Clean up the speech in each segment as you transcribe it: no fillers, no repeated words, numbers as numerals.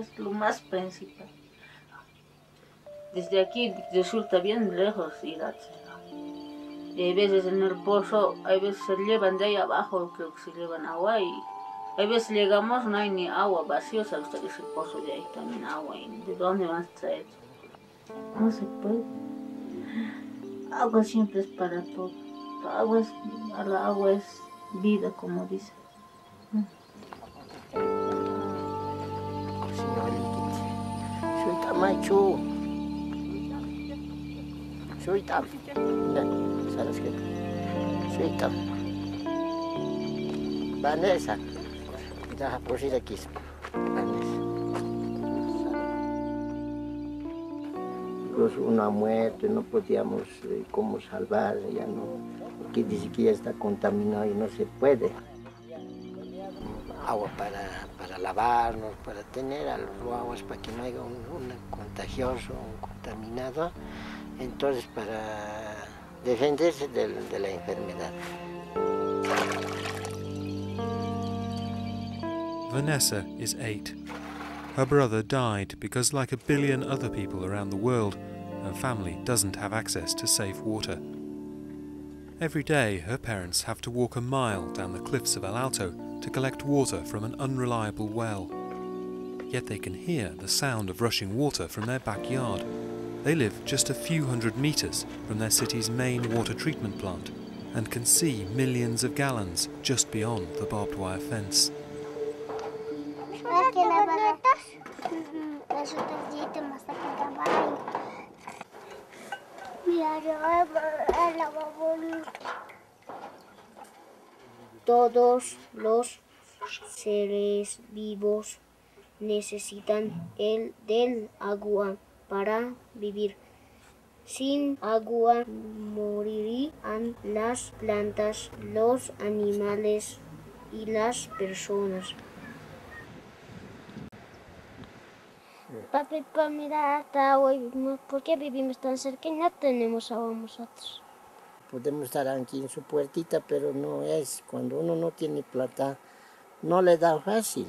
es lo más principal. Desde aquí resulta bien lejos ir a Chile. Y hay veces en el pozo, hay veces se llevan de ahí abajo, creo que se llevan agua y hay veces llegamos, no hay ni agua, vacío, hasta que ese pozo de ahí también agua. ¿Y de dónde van a traer? No se puede. Agua siempre es para todo. La agua es vida, como dice. Vanessa. Pues una muerte, no podíamos cómo salvar, ya no, porque dice que ya está contaminado y no se puede. Agua para lavarnos, para tener a los guaguas, para que no haya un contagioso, un contaminado, entonces para defenderse de la enfermedad. Vanessa is 8. Her brother died because, like a billion other people around the world, her family doesn't have access to safe water. Every day, her parents have to walk a mile down the cliffs of El Alto to collect water from an unreliable well. Yet they can hear the sound of rushing water from their backyard. They live just a few hundred meters from their city's main water treatment plant and can see millions of gallons just beyond the barbed wire fence. Todos los seres vivos necesitan del agua para vivir. Sin agua morirían las plantas, los animales y las personas. Papi, pa, mira, hasta hoy, ¿por qué vivimos tan cerca y no tenemos agua nosotros? Podemos estar aquí en su puertita, pero no es. Cuando uno no tiene plata, no le da fácil,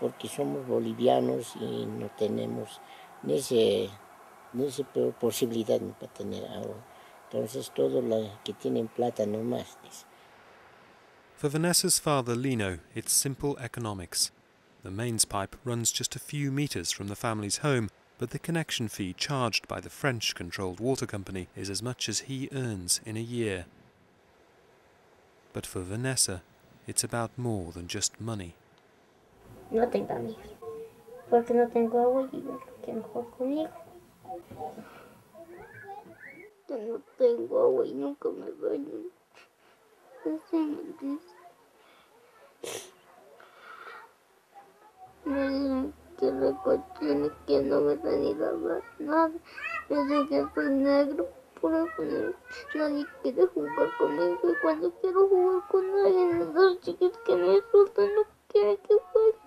porque somos bolivianos y no tenemos ni esa posibilidad para tener agua. Entonces, todos los que tienen plata no más. For Vanessa's father, Lino, it's simple economics. The mains pipe runs just a few metres from the family's home, but the connection fee charged by the French-controlled water company is as much as he earns in a year. But for Vanessa, it's about more than just money. No tengo amigos, porque no tengo agua y yo que mejor conmigo. Yo no tengo agua y nunca me baño. No tengo eso. Me dicen que recochino, que no me dan ni lavar nada. Me dicen que soy negro, puro negro. Nadie quiere jugar conmigo y cuando quiero jugar con alguien, los chicos que me insultan no quieren que juegue.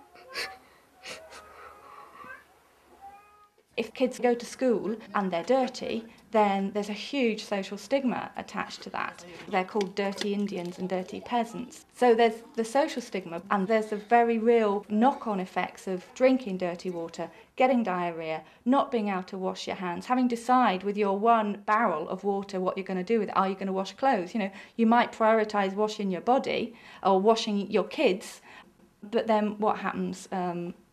If kids go to school and they're dirty, then there's a huge social stigma attached to that. They're called dirty Indians and dirty peasants. So there's the social stigma and there's the very real knock-on effects of drinking dirty water, getting diarrhoea, not being able to wash your hands, having to decide with your one barrel of water what you're going to do with it. Are you going to wash clothes? You know, you might prioritise washing your body or washing your kids, but then what happens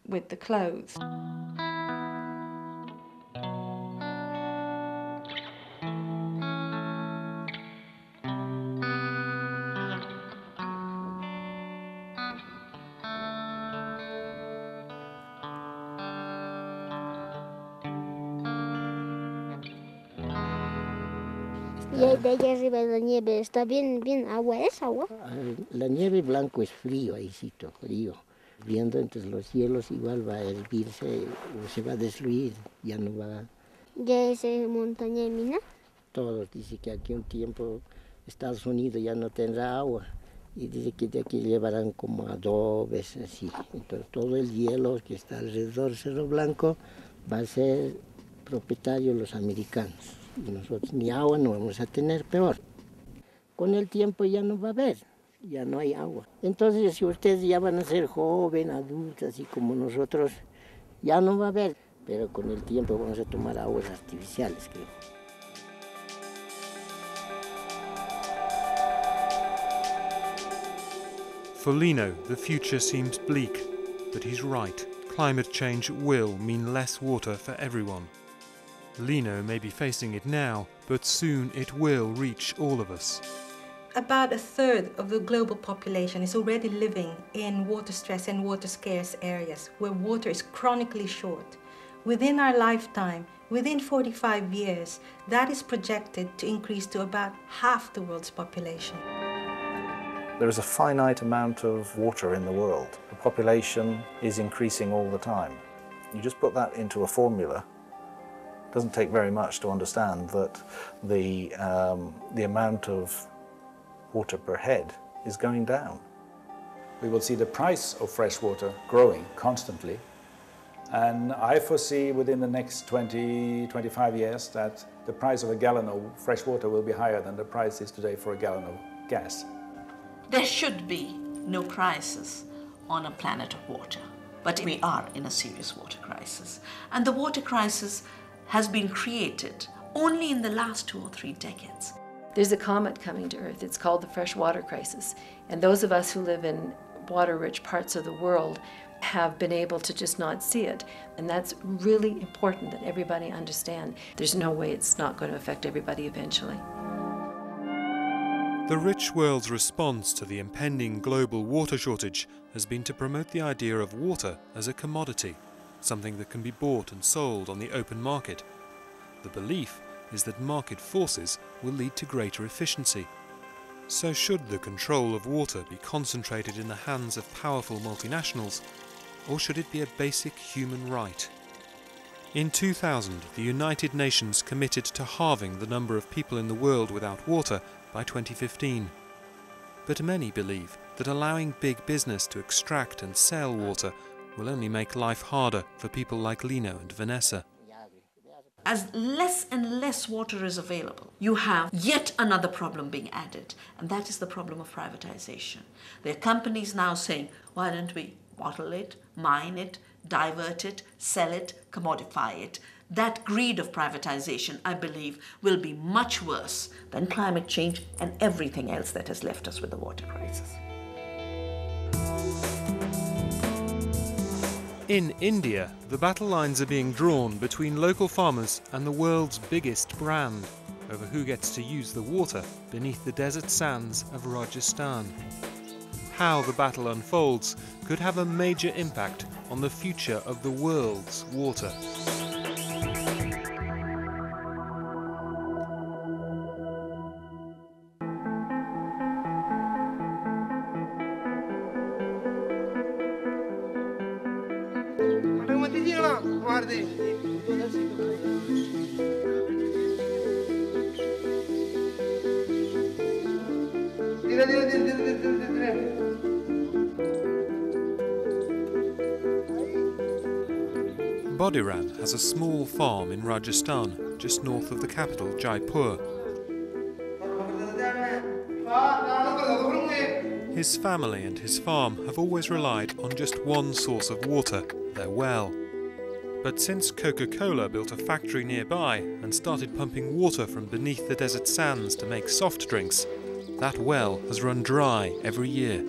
with the clothes? De allá arriba la nieve, está bien agua, ¿es agua? La nieve blanco es frío, ahícito, frío. Viendo entre los hielos igual va a hervirse o se va a destruir, ya no va. ¿Ya es montaña y mina? Todos dicen que aquí un tiempo Estados Unidos ya no tendrá agua. Y dice que de aquí llevarán como adobes, así. Entonces todo el hielo que está alrededor del Cerro Blanco va a ser propietario de los americanos. Y nosotros ni agua no vamos a tener, peor. Con el tiempo ya no va a haber, ya no hay agua. Entonces, si ustedes ya van a ser jóvenes, adultos, así como nosotros, ya no va a haber, pero con el tiempo vamos a tomar aguas artificiales, creo. For Lino, the future seems bleak, but he's right. Climate change will mean less water for everyone. Lino may be facing it now, but soon it will reach all of us. About a third of the global population is already living in water-stressed and water-scarce areas where water is chronically short. Within our lifetime, within 45 years, that is projected to increase to about half the world's population. There is a finite amount of water in the world. The population is increasing all the time. You just put that into a formula. It doesn't take very much to understand that the amount of water per head is going down. We will see the price of fresh water growing constantly, and I foresee within the next 20, 25 years that the price of a gallon of fresh water will be higher than the price is today for a gallon of gas. There should be no crisis on a planet of water, but we are in a serious water crisis, and the water crisis has been created only in the last 2 or 3 decades. There's a comet coming to Earth. It's called the freshwater crisis. And those of us who live in water-rich parts of the world have been able to just not see it. And that's really important that everybody understand. There's no way it's not going to affect everybody eventually. The rich world's response to the impending global water shortage has been to promote the idea of water as a commodity, something that can be bought and sold on the open market. The belief is that market forces will lead to greater efficiency. So should the control of water be concentrated in the hands of powerful multinationals, or should it be a basic human right? In 2000, the United Nations committed to halving the number of people in the world without water by 2015. But many believe that allowing big business to extract and sell water will only make life harder for people like Lino and Vanessa. As less and less water is available, you have yet another problem being added, and that is the problem of privatization. There are companies now saying, why don't we bottle it, mine it, divert it, sell it, commodify it. That greed of privatization, I believe, will be much worse than climate change and everything else that has left us with the water crisis. In India, the battle lines are being drawn between local farmers and the world's biggest brand over who gets to use the water beneath the desert sands of Rajasthan. How the battle unfolds could have a major impact on the future of the world's water. Bodiran has a small farm in Rajasthan, just north of the capital, Jaipur. His family and his farm have always relied on just one source of water, their well. But since Coca-Cola built a factory nearby and started pumping water from beneath the desert sands to make soft drinks, that well has run dry every year.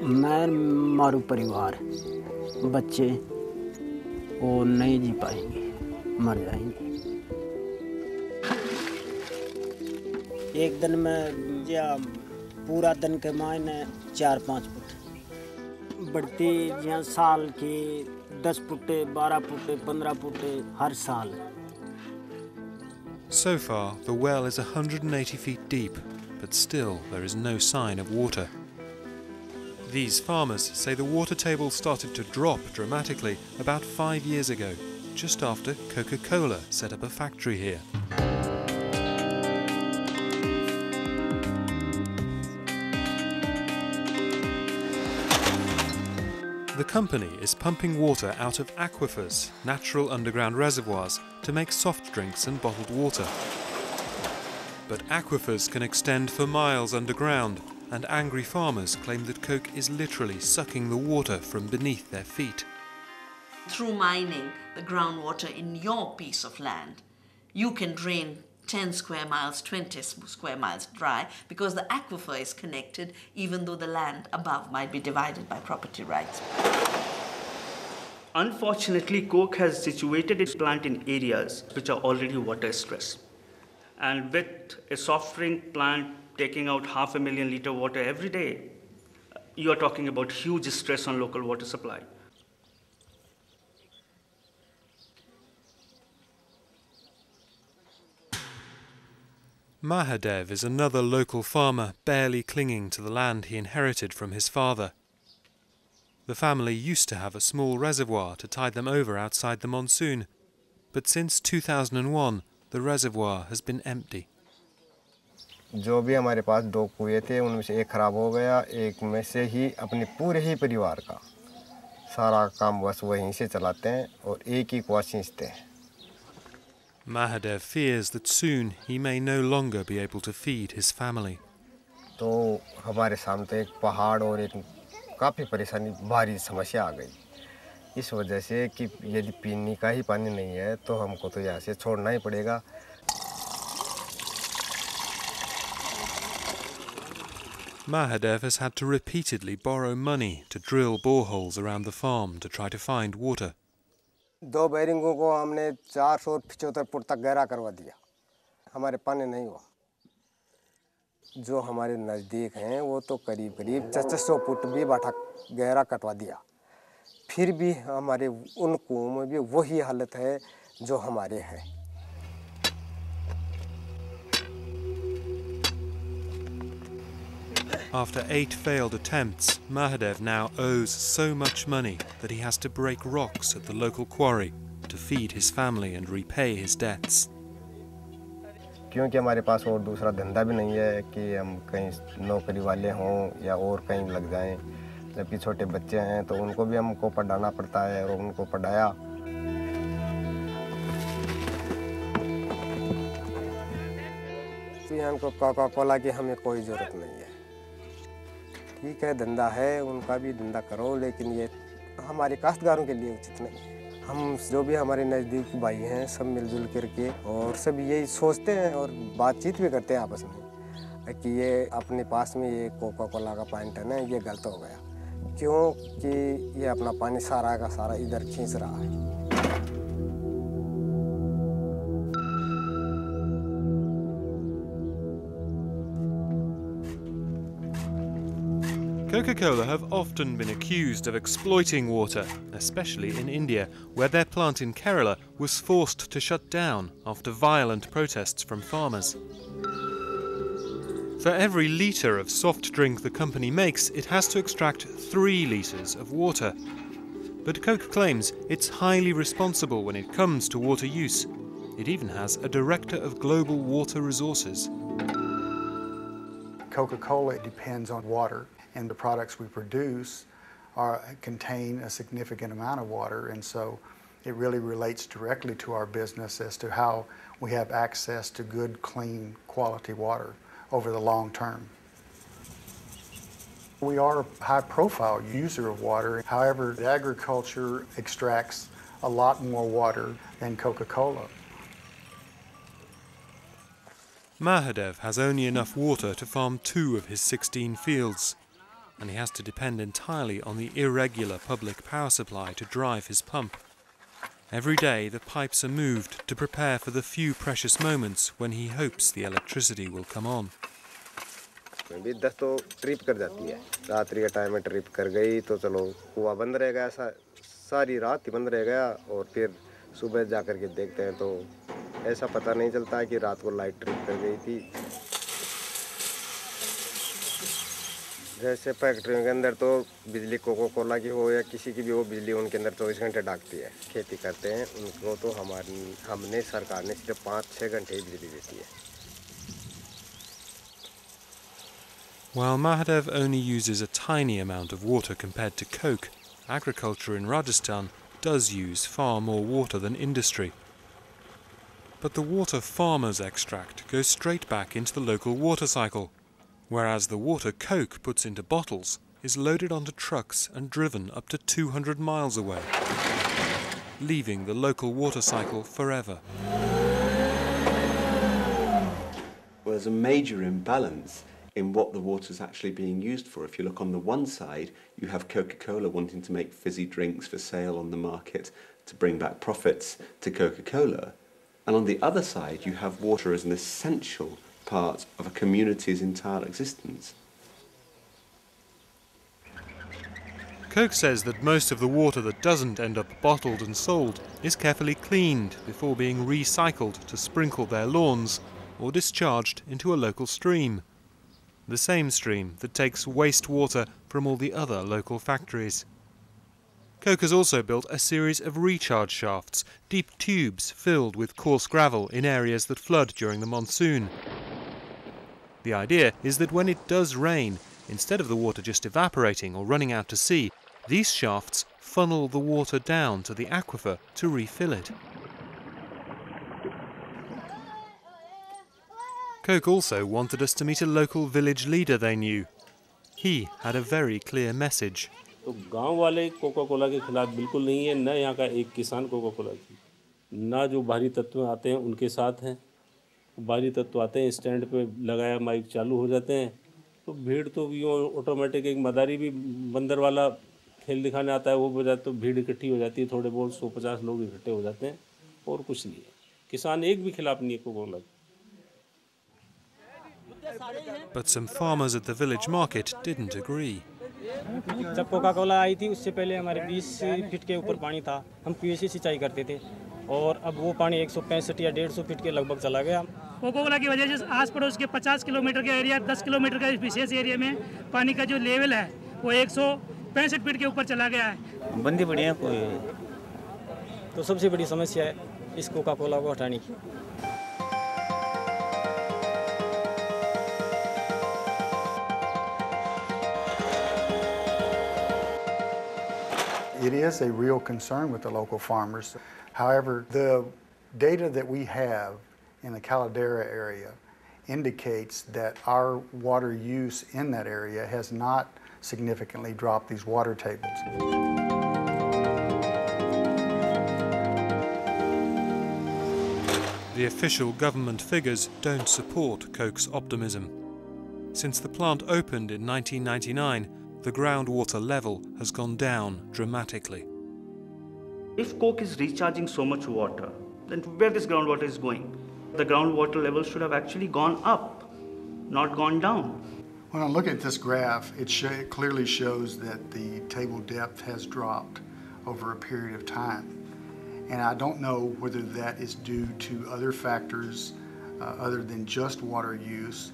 मैं मारू परिवार बच्चे वो नहीं जी पाएंगे मर जाएंगे एक दिन में या पूरा दिन के मायने 4-5 फुट बढ़ती या साल की 10 फुटे 12 फुटे 15 फुटे हर साल. So far the well is 180 feet deep, but still there is no sign of water. These farmers say the water table started to drop dramatically about 5 years ago, just after Coca-Cola set up a factory here. The company is pumping water out of aquifers, natural underground reservoirs, to make soft drinks and bottled water. But aquifers can extend for miles underground, and angry farmers claim that coke is literally sucking the water from beneath their feet. Through mining the groundwater in your piece of land, you can drain 10 square miles, 20 square miles dry, because the aquifer is connected, even though the land above might be divided by property rights. Unfortunately, coke has situated its plant in areas which are already water stressed. And with a soft drink plant taking out 500,000 liters water every day, you are talking about huge stress on local water supply. Mahadev is another local farmer barely clinging to the land he inherited from his father. The family used to have a small reservoir to tide them over outside the monsoon, but since 2001 the reservoir has been empty. जो भी हमारे पास दो कुएं थे उनमें से एक खराब हो गया, एक में से ही अपने पूरे ही परिवार का सारा काम बस वहीं से चलाते हैं और एक ही कुआं सींचते हैं. Mahadev fears that soon he may no longer be able to feed his family. तो हमारे सामने एक पहाड़ और एक काफी परेशानी भारी समस्या आ गई इस वजह से कि यदि पीने का ही पानी नहीं है तो हमको तो यहाँ से छोड़ना ही पड़ेगा. Mahadev has had to repeatedly borrow money to drill boreholes around the farm to try to find water. दो बैरिंगों को हमने 475 फुट तक गहरा करवा दिया, हमारे पानी नहीं हुआ. जो हमारे नज़दीक हैं वो तो करीब करीब 600 फुट भी बाटा गहरा कटवा दिया, फिर भी हमारे उन कुओं में भी वही हालत है जो हमारे है. After 8 failed attempts, Mahadev now owes so much money that he has to break rocks at the local quarry to feed his family and repay his debts. क्योंकि हमारे पास और दूसरा धंधा भी नहीं है कि हम कहीं नौकरी वाले हों या और कहीं लग जाएं, जबकि छोटे बच्चे हैं तो उनको भी हमको पढ़ाना पड़ता है और उनको पढ़ाया. इनको कोका-कोला की हमें कोई जरूरत नहीं है. ठीक है, धंधा है, उनका भी धंधा करो, लेकिन ये हमारे काश्तकारों के लिए उचित नहीं है. हम जो भी हमारे नज़दीक भाई हैं सब मिलजुल करके और सब यही सोचते हैं और बातचीत भी करते हैं आपस में कि ये अपने पास में ये कोका कोला का पॉइंट है ना, ये गलत हो गया, क्योंकि ये अपना पानी सारा का सारा इधर खींच रहा है. Coca-Cola have often been accused of exploiting water, especially in India, where their plant in Kerala was forced to shut down after violent protests from farmers. For every litre of soft drink the company makes, it has to extract 3 litres of water. But Coke claims it's highly responsible when it comes to water use. It even has a director of global water resources. Coca-Cola depends on water, and the products we produce contain a significant amount of water, and so it really relates directly to our business as to how we have access to good, clean, quality water over the long term. We are a high-profile user of water. However, agriculture extracts a lot more water than Coca-Cola. Mahadev has only enough water to farm 2 of his 16 fields. And he has to depend entirely on the irregular public power supply to drive his pump. Every day the pipes are moved to prepare for the few precious moments when he hopes the electricity will come on. जैसे फैक्ट्रियों के अंदर तो बिजली Coca Cola की हो या किसी की भी हो, बिजली उनके अंदर 24 घंटे डाकती है. खेती करते हैं उनको तो हमने सरकार ने सिर्फ 5-6 घंटे ही बिजली देती है. While Mahadev only uses a tiny amount of water compared to Coke, agriculture in Rajasthan does use far more water than industry. But the water farmers extract goes straight back into the local water cycle. whereas the water Coke puts into bottles is loaded onto trucks and driven up to 200 miles away, leaving the local water cycle forever. Well, there's a major imbalance in what the water's actually being used for. If you look on the one side, you have Coca-Cola wanting to make fizzy drinks for sale on the market to bring back profits to Coca-Cola. And on the other side, you have water as an essential part of a community's entire existence. Coke says that most of the water that doesn't end up bottled and sold is carefully cleaned before being recycled to sprinkle their lawns or discharged into a local stream. The same stream that takes wastewater from all the other local factories. Coke has also built a series of recharge shafts, deep tubes filled with coarse gravel in areas that flood during the monsoon. The idea is that when it does rain, instead of the water just evaporating or running out to sea, these shafts funnel the water down to the aquifer to refill it. Coke also wanted us to meet a local village leader they knew. He had a very clear message. But some farmers at the village market didn't agree. जब Coca-Cola आई थी उससे पहले हमारे 20 feet के ऊपर पानी था, हम कुएं से सिंचाई करते थे और अब वो पानी 165 या 150 फीट के लगभग चला गया। कोका-कोला की वजह से आस पड़ोस के 50 किलोमीटर के एरिया, 10 किलोमीटर का इस विशेष एरिया में पानी का जो लेवल है वो 165 फीट के ऊपर चला गया है। बंदी पड़ी है कोई, तो सबसे बड़ी समस्या है इस कोका-कोला को हटाने की। It is a real concern with the local farmers. However, the data that we have in the Caldera area indicates that our water use in that area has not significantly dropped these water tables. The official government figures don't support Coke's optimism. Since the plant opened in 1999, the groundwater level has gone down dramatically. If Coke is recharging so much water, then where this groundwater is going? The groundwater level should have actually gone up, not gone down. When I look at this graph, it clearly shows that the table depth has dropped over a period of time. And I don't know whether that is due to other factors other than just water use.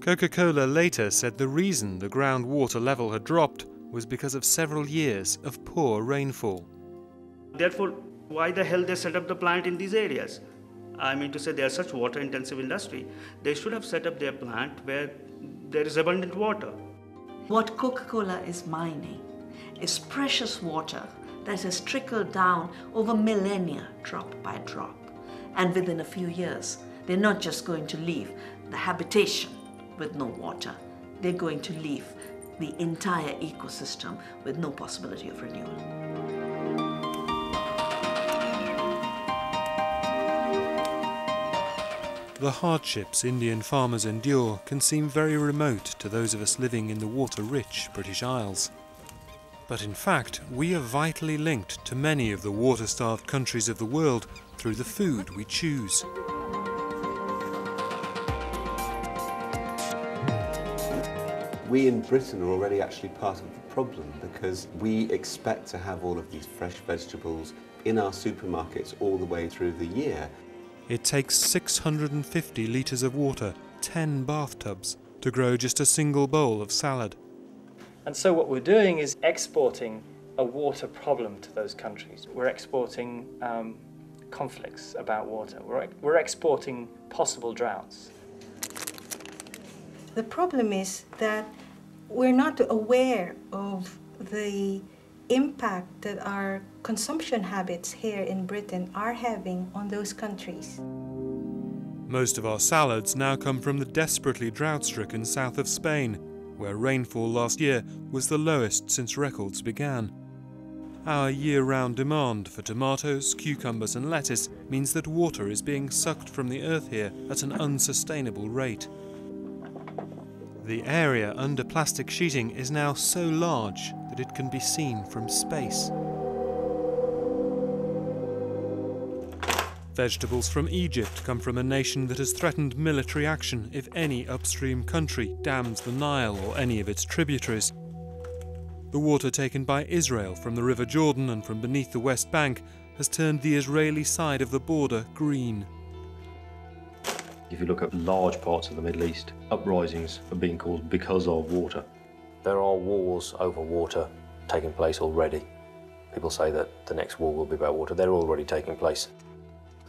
Coca-Cola later said the reason the groundwater level had dropped was because of several years of poor rainfall. Therefore, why the hell they set up the plant in these areas? I mean to say, they are such water-intensive industry. They should have set up their plant where there is abundant water. What Coca-Cola is mining is precious water that has trickled down over millennia, drop by drop. And within a few years, they're not just going to leave the habitation with no water. They're going to leave the entire ecosystem with no possibility of renewal. The hardships Indian farmers endure can seem very remote to those of us living in the water-rich British Isles. But in fact, we are vitally linked to many of the water-starved countries of the world through the food we choose. We in Britain are already actually part of the problem because we expect to have all of these fresh vegetables in our supermarkets all the way through the year. It takes 650 litres of water, 10 bathtubs, to grow just a single bowl of salad. And so what we're doing is exporting a water problem to those countries. We're exporting conflicts about water. We're exporting possible droughts. The problem is that we're not aware of the impact that our consumption habits here in Britain are having on those countries. Most of our salads now come from the desperately drought-stricken south of Spain, where rainfall last year was the lowest since records began. Our year-round demand for tomatoes, cucumbers and lettuce means that water is being sucked from the earth here at an unsustainable rate. The area under plastic sheeting is now so large that it can be seen from space. Vegetables from Egypt come from a nation that has threatened military action if any upstream country dams the Nile or any of its tributaries. The water taken by Israel from the River Jordan and from beneath the West Bank has turned the Israeli side of the border green. If you look at large parts of the Middle East, uprisings are being caused because of water. There are wars over water taking place already. People say that the next war will be about water. They're already taking place.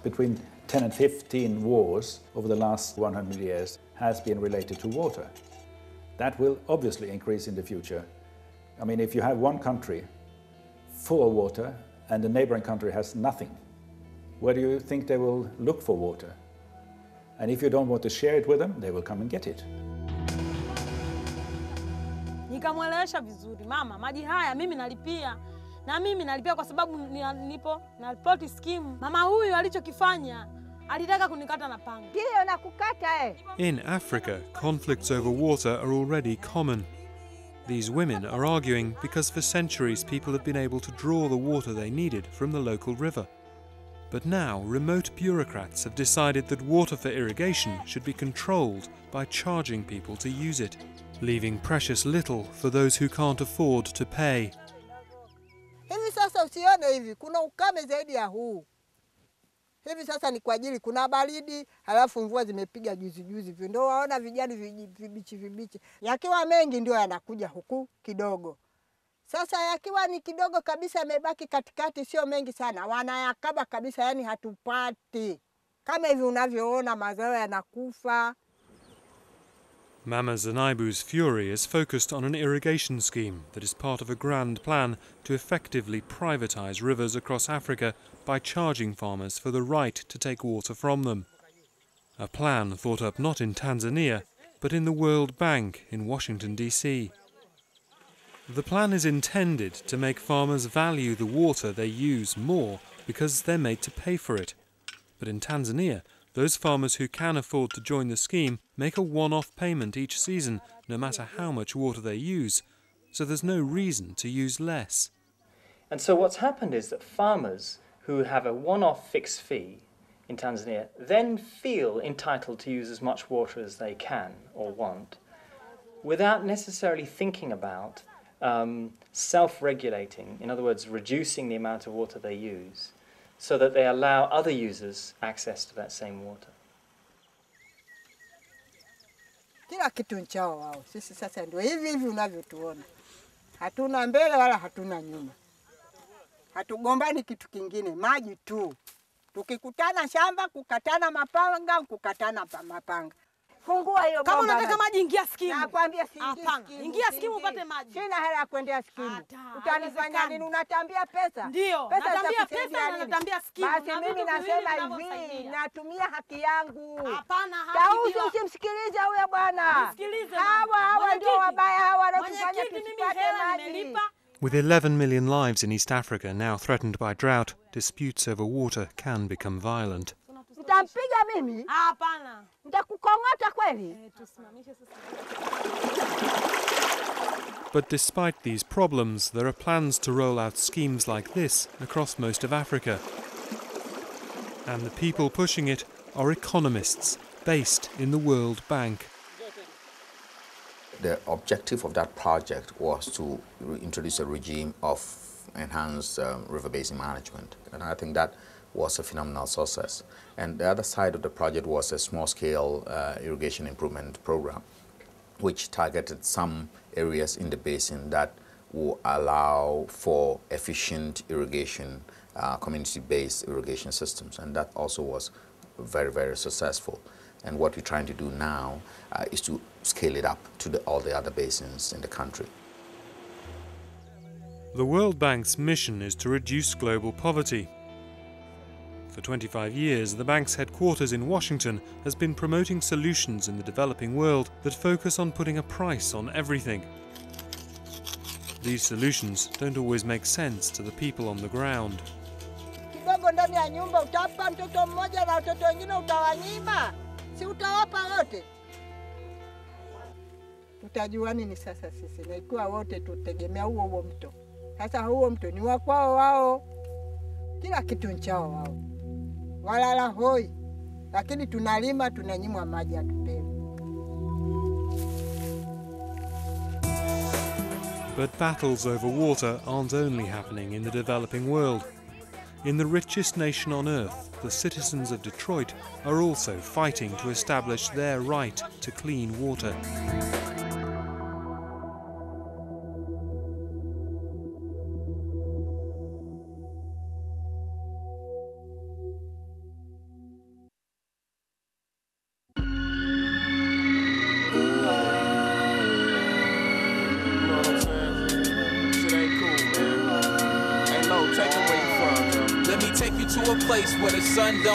Between 10 and 15 wars over the last 100 years has been related to water. That will obviously increase in the future. I mean, if you have one country full of water and the neighboring country has nothing, where do you think they will look for water? And if you don't want to share it with them, they will come and get it. Nikamwelewesha vizuri, mama, maji haya mimi nalipia. Na mimi nalipia kwa sababu nipo na plot scheme. Mama huyu alichokifanya, alitaka kunikata na panga. Ndio nakukata eh. In Africa, conflicts over water are already common. These women are arguing because for centuries people have been able to draw the water they needed from the local river. But now, remote bureaucrats have decided that water for irrigation should be controlled by charging people to use it, leaving precious little for those who can't afford to pay. Mama Zanaibu's fury is focused on an irrigation scheme that is part of a grand plan to effectively privatize rivers across Africa by charging farmers for the right to take water from them. A plan thought up not in Tanzania, but in the World Bank in Washington, D.C. The plan is intended to make farmers value the water they use more because they're made to pay for it. But in Tanzania, those farmers who can afford to join the scheme make a one-off payment each season, no matter how much water they use, so there's no reason to use less. And so what's happened is that farmers who have a one-off fixed fee in Tanzania then feel entitled to use as much water as they can or want, without necessarily thinking about self-regulating, in other words, reducing the amount of water they use, so that they allow other users access to that same water. With 11 million lives in East Africa now threatened by drought, disputes over water can become violent. But despite these problems, there are plans to roll out schemes like this across most of Africa. And the people pushing it are economists based in the World Bank. The objective of that project was to introduce a regime of enhanced river basin management. And I think that was a phenomenal success. And the other side of the project was a small-scale irrigation improvement program, which targeted some areas in the basin that will allow for efficient irrigation, community-based irrigation systems. And that also was very, very successful. And what we're trying to do now is to scale it up to all the other basins in the country. The World Bank's mission is to reduce global poverty. For 25 years, the bank's headquarters in Washington has been promoting solutions in the developing world that focus on putting a price on everything. These solutions don't always make sense to the people on the ground. But battles over water aren't only happening in the developing world. In the richest nation on earth, the citizens of Detroit are also fighting to establish their right to clean water.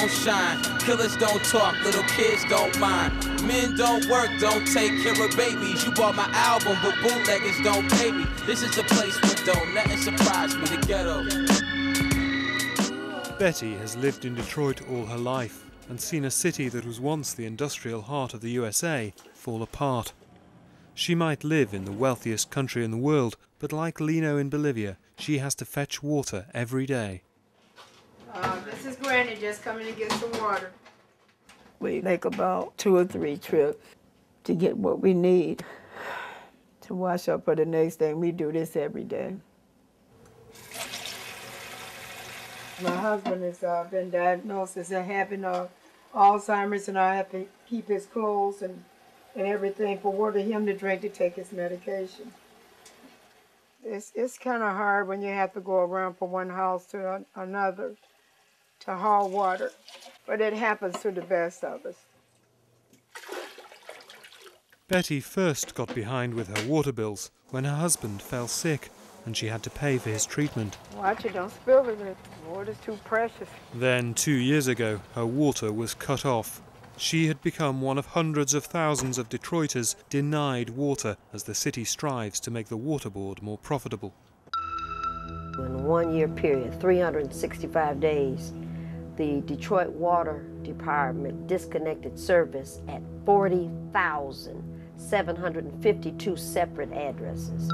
Shine. Killers don't talk, little kids don't mind. Men don't work, don't take care of babies. You bought my album, but bootleggers don't pay me. This is a place where don't nothing surprise me, the ghetto. Betty has lived in Detroit all her life and seen a city that was once the industrial heart of the USA fall apart. She might live in the wealthiest country in the world, but like Lino in Bolivia, she has to fetch water every day. This is Granny just coming to get some water. We make about 2 or 3 trips to get what we need to wash up for the next day. We do this every day. My husband has been diagnosed as having Alzheimer's, and I have to keep his clothes and everything for water him to drink to take his medication. It's kind of hard when you have to go around from one house to another to haul water, but it happens to the best of us. Betty first got behind with her water bills when her husband fell sick and she had to pay for his treatment. Watch it, don't spill it. The water's too precious. Then 2 years ago, her water was cut off. She had become one of hundreds of thousands of Detroiters denied water as the city strives to make the water board more profitable. In a 1-year period, 365 days, the Detroit Water Department disconnected service at 40,752 separate addresses.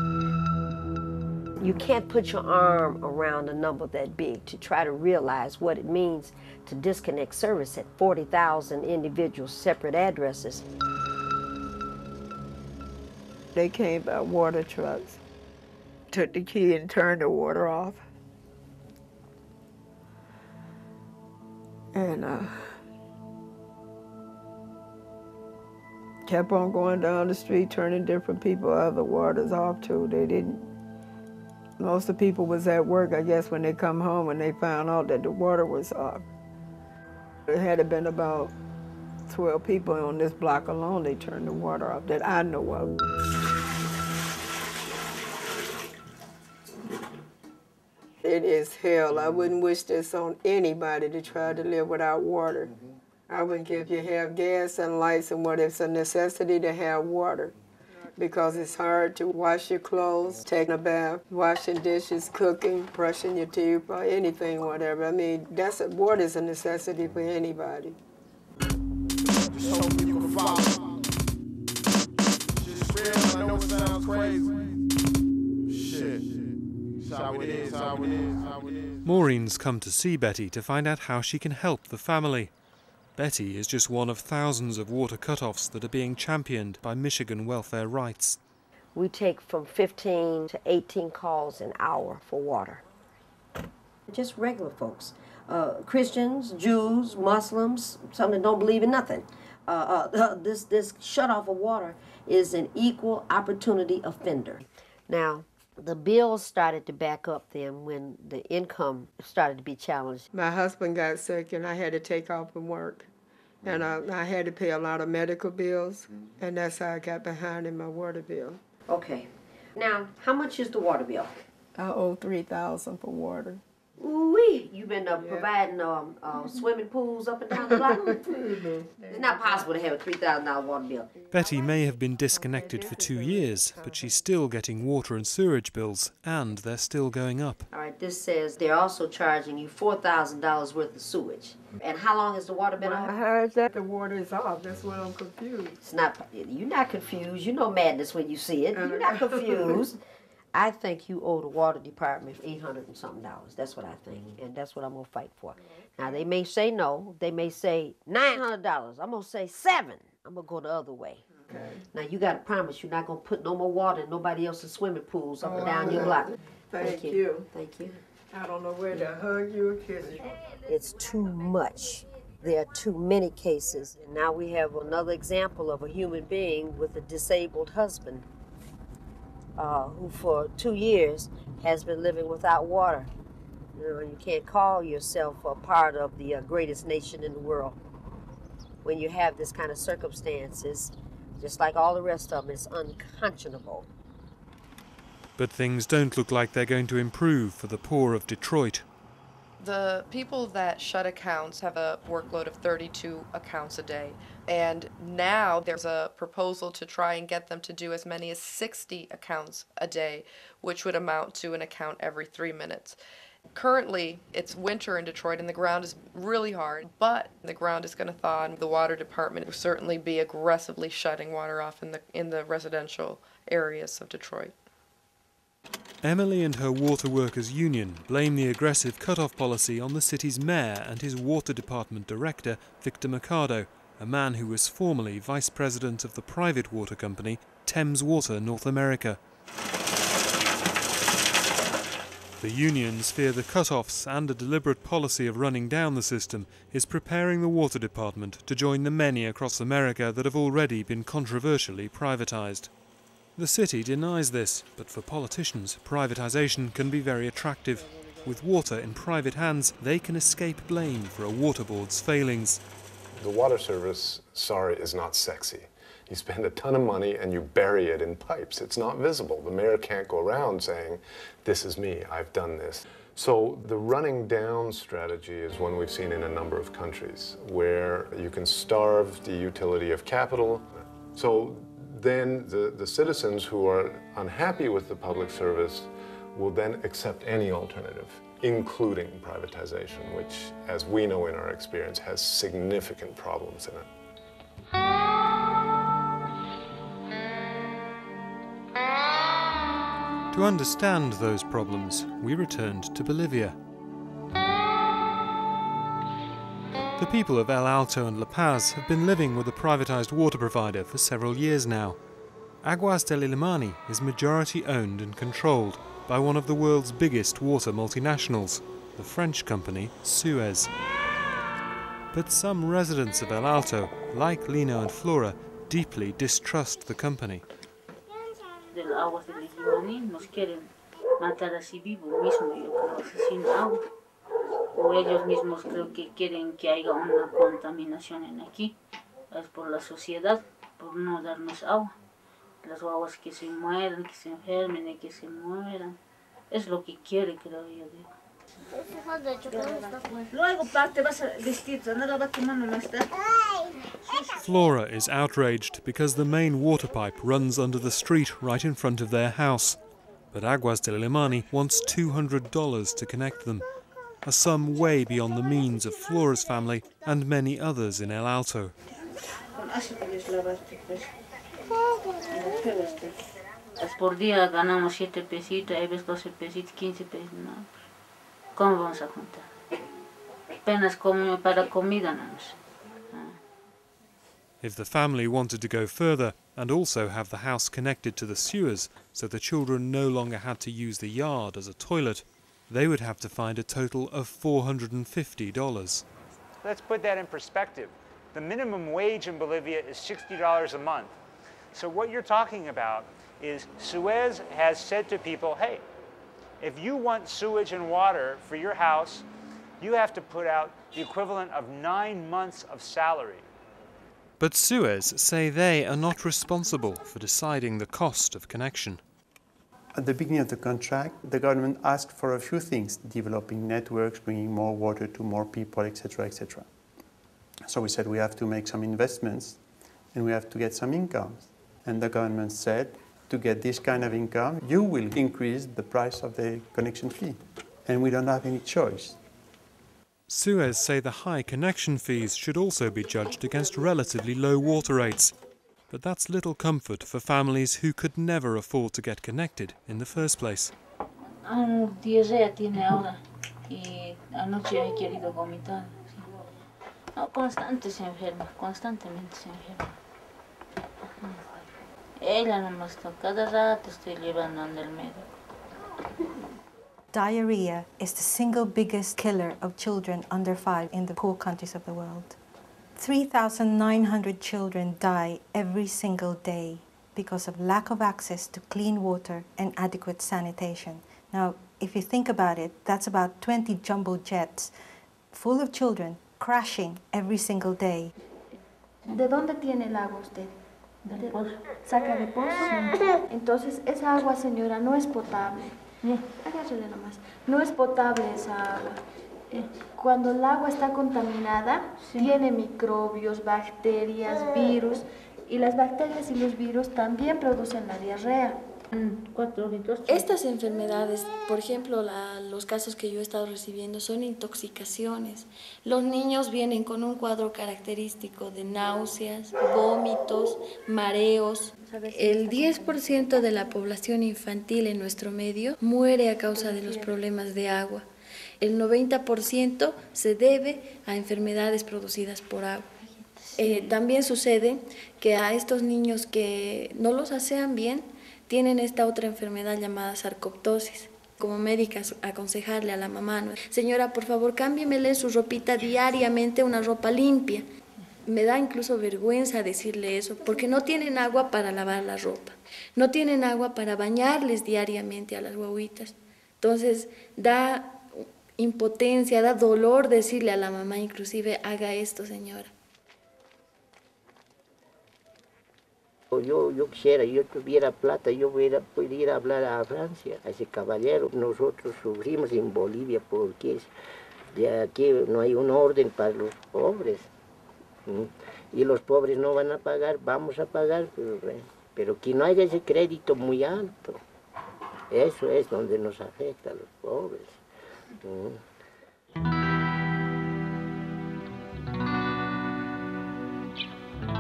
You can't put your arm around a number that big to try to realize what it means to disconnect service at 40,000 individual separate addresses. They came by water trucks. Took the key and turned the water off. And kept on going down the street, turning different people other waters off too. They didn't. Most of the people was at work, I guess, when they come home and they found out that the water was off. It had been about 12 people on this block alone, they turned the water off that I know of. It is hell. I wouldn't wish this on anybody to try to live without water. I wouldn't care if you have gas and lights and what it's a necessity to have water, because it's hard to wash your clothes, take a bath, washing dishes, cooking, brushing your teeth, or anything, whatever. I mean, that's water is a necessity for anybody. Just hope you can follow. Just real, I know it sounds crazy. Shit. Maureen's come to see Betty to find out how she can help the family. Betty is just one of thousands of water cutoffs that are being championed by Michigan Welfare Rights. We take from 15 to 18 calls an hour for water. Just regular folks, Christians, Jews, Muslims, some that don't believe in nothing. This shutoff of water is an equal opportunity offender. Now, the bills started to back up then when the income started to be challenged. My husband got sick and I had to take off from work. And I had to pay a lot of medical bills, and that's how I got behind in my water bill. Okay. Now, how much is the water bill? I owe $3,000 for water. Ooh-wee, you've been providing swimming pools up and down the block. It's not possible to have a $3,000 water bill. Betty may have been disconnected for 2 years, but she's still getting water and sewerage bills, and they're still going up. All right, this says they're also charging you $4,000 worth of sewage. And how long has the water been off? I heard that the water is off. That's why I'm confused. It's not. You're not confused. You know madness when you see it. You're not confused. I think you owe the water department $800 and something. That's what I think, and that's what I'm gonna fight for. Now they may say no, they may say $900. I'm gonna say $700. I'm gonna go the other way. Okay. Now you gotta promise you're not gonna put no more water in nobody else's swimming pools up and down your block. Thank you. Thank you. I don't know where to hug you or kiss you. It's too much. There are too many cases, and now we have another example of a human being with a disabled husband. Who for 2 years has been living without water. You know, you can't call yourself a part of the greatest nation in the world when you have this kind of circumstances. Just like all the rest of them, it's unconscionable. But things don't look like they're going to improve for the poor of Detroit. The people that shut accounts have a workload of 32 accounts a day. And now there's a proposal to try and get them to do as many as 60 accounts a day, which would amount to an account every 3 minutes. Currently, it's winter in Detroit and the ground is really hard, but the ground is going to thaw and the water department will certainly be aggressively shutting water off in the residential areas of Detroit. Emily and her water workers union blame the aggressive cut-off policy on the city's mayor and his water department director, Victor Mercado, a man who was formerly vice president of the private water company, Thames Water North America. The unions fear the cut-offs and a deliberate policy of running down the system is preparing the water department to join the many across America that have already been controversially privatised. The city denies this, but for politicians, privatisation can be very attractive. With water in private hands, they can escape blame for a water board's failings. The water service, sorry, is not sexy. You spend a ton of money and you bury it in pipes. It's not visible. The mayor can't go around saying, this is me, I've done this. So the running down strategy is one we've seen in a number of countries, where you can starve the utility of capital. So then the citizens who are unhappy with the public service will then accept any alternative, including privatization, which, as we know in our experience, has significant problems in it. To understand those problems, we returned to Bolivia. The people of El Alto and La Paz have been living with a privatized water provider for several years now. Aguas del Illimani is majority owned and controlled by one of the world's biggest water multinationals, the French company Suez. But some residents of El Alto, like Lino and Flora, deeply distrust the company. O ellos mismos creo que quieren que haya una contaminación en aquí, es por la sociedad, por no darnos agua. Las aguas que se mueran, que se enfermen y que se mueran, es lo que quiere, creo yo. Flora is outraged because the main water pipe runs under the street right in front of their house, but Aguas del Illimani wants $200 to connect them, a sum way beyond the means of Flora's family and many others in El Alto. If the family wanted to go further and also have the house connected to the sewers so the children no longer had to use the yard as a toilet, they would have to find a total of $450. Let's put that in perspective. The minimum wage in Bolivia is $60 a month. So what you're talking about is Suez has said to people, hey, if you want sewage and water for your house, you have to put out the equivalent of 9 months of salary. But Suez say they are not responsible for deciding the cost of connection. At the beginning of the contract, the government asked for a few things: developing networks, bringing more water to more people, etc., etc. So we said we have to make some investments and we have to get some incomes. And the government said, to get this kind of income, you will increase the price of the connection fee. And we don't have any choice. Suez say the high connection fees should also be judged against relatively low water rates. But that's little comfort for families who could never afford to get connected in the first place. Diarrhea is the single biggest killer of children under 5 in the poor countries of the world. 3,900 children die every single day because of lack of access to clean water and adequate sanitation. Now, if you think about it, that's about 20 jumbo jets full of children crashing every single day. ¿De dónde tiene el agua usted? Del pozo. Saca de pozo. Entonces, esa agua, señora, no es potable. Agárrele nomás. No es potable esa agua. Cuando el agua está contaminada, tiene microbios, bacterias, virus, y las bacterias y los virus también producen la diarrea. Estas enfermedades, por ejemplo, los casos que yo he estado recibiendo son intoxicaciones. Los niños vienen con un cuadro característico de náuseas, vómitos, mareos. El 10% de la población infantil en nuestro medio muere a causa de los problemas de agua. El 90% se debe a enfermedades producidas por agua. También sucede que a estos niños que no los asean bien tienen esta otra enfermedad llamada sarcoptosis. Como médicas, aconsejarle a la mamá, ¿no? Señora, por favor, cámbiemele su ropita diariamente, una ropa limpia. Me da incluso vergüenza decirle eso, porque no tienen agua para lavar la ropa. No tienen agua para bañarles diariamente a las guaguitas. Entonces, da impotencia, da dolor decirle a la mamá, inclusive, haga esto, señora. Yo quisiera, yo tuviera plata, yo pudiera hablar a Francia, a ese caballero. Nosotros sufrimos en Bolivia porque de aquí no hay un orden para los pobres. Y los pobres no van a pagar, vamos a pagar, pero que no haya ese crédito muy alto. Eso es donde nos afecta a los pobres.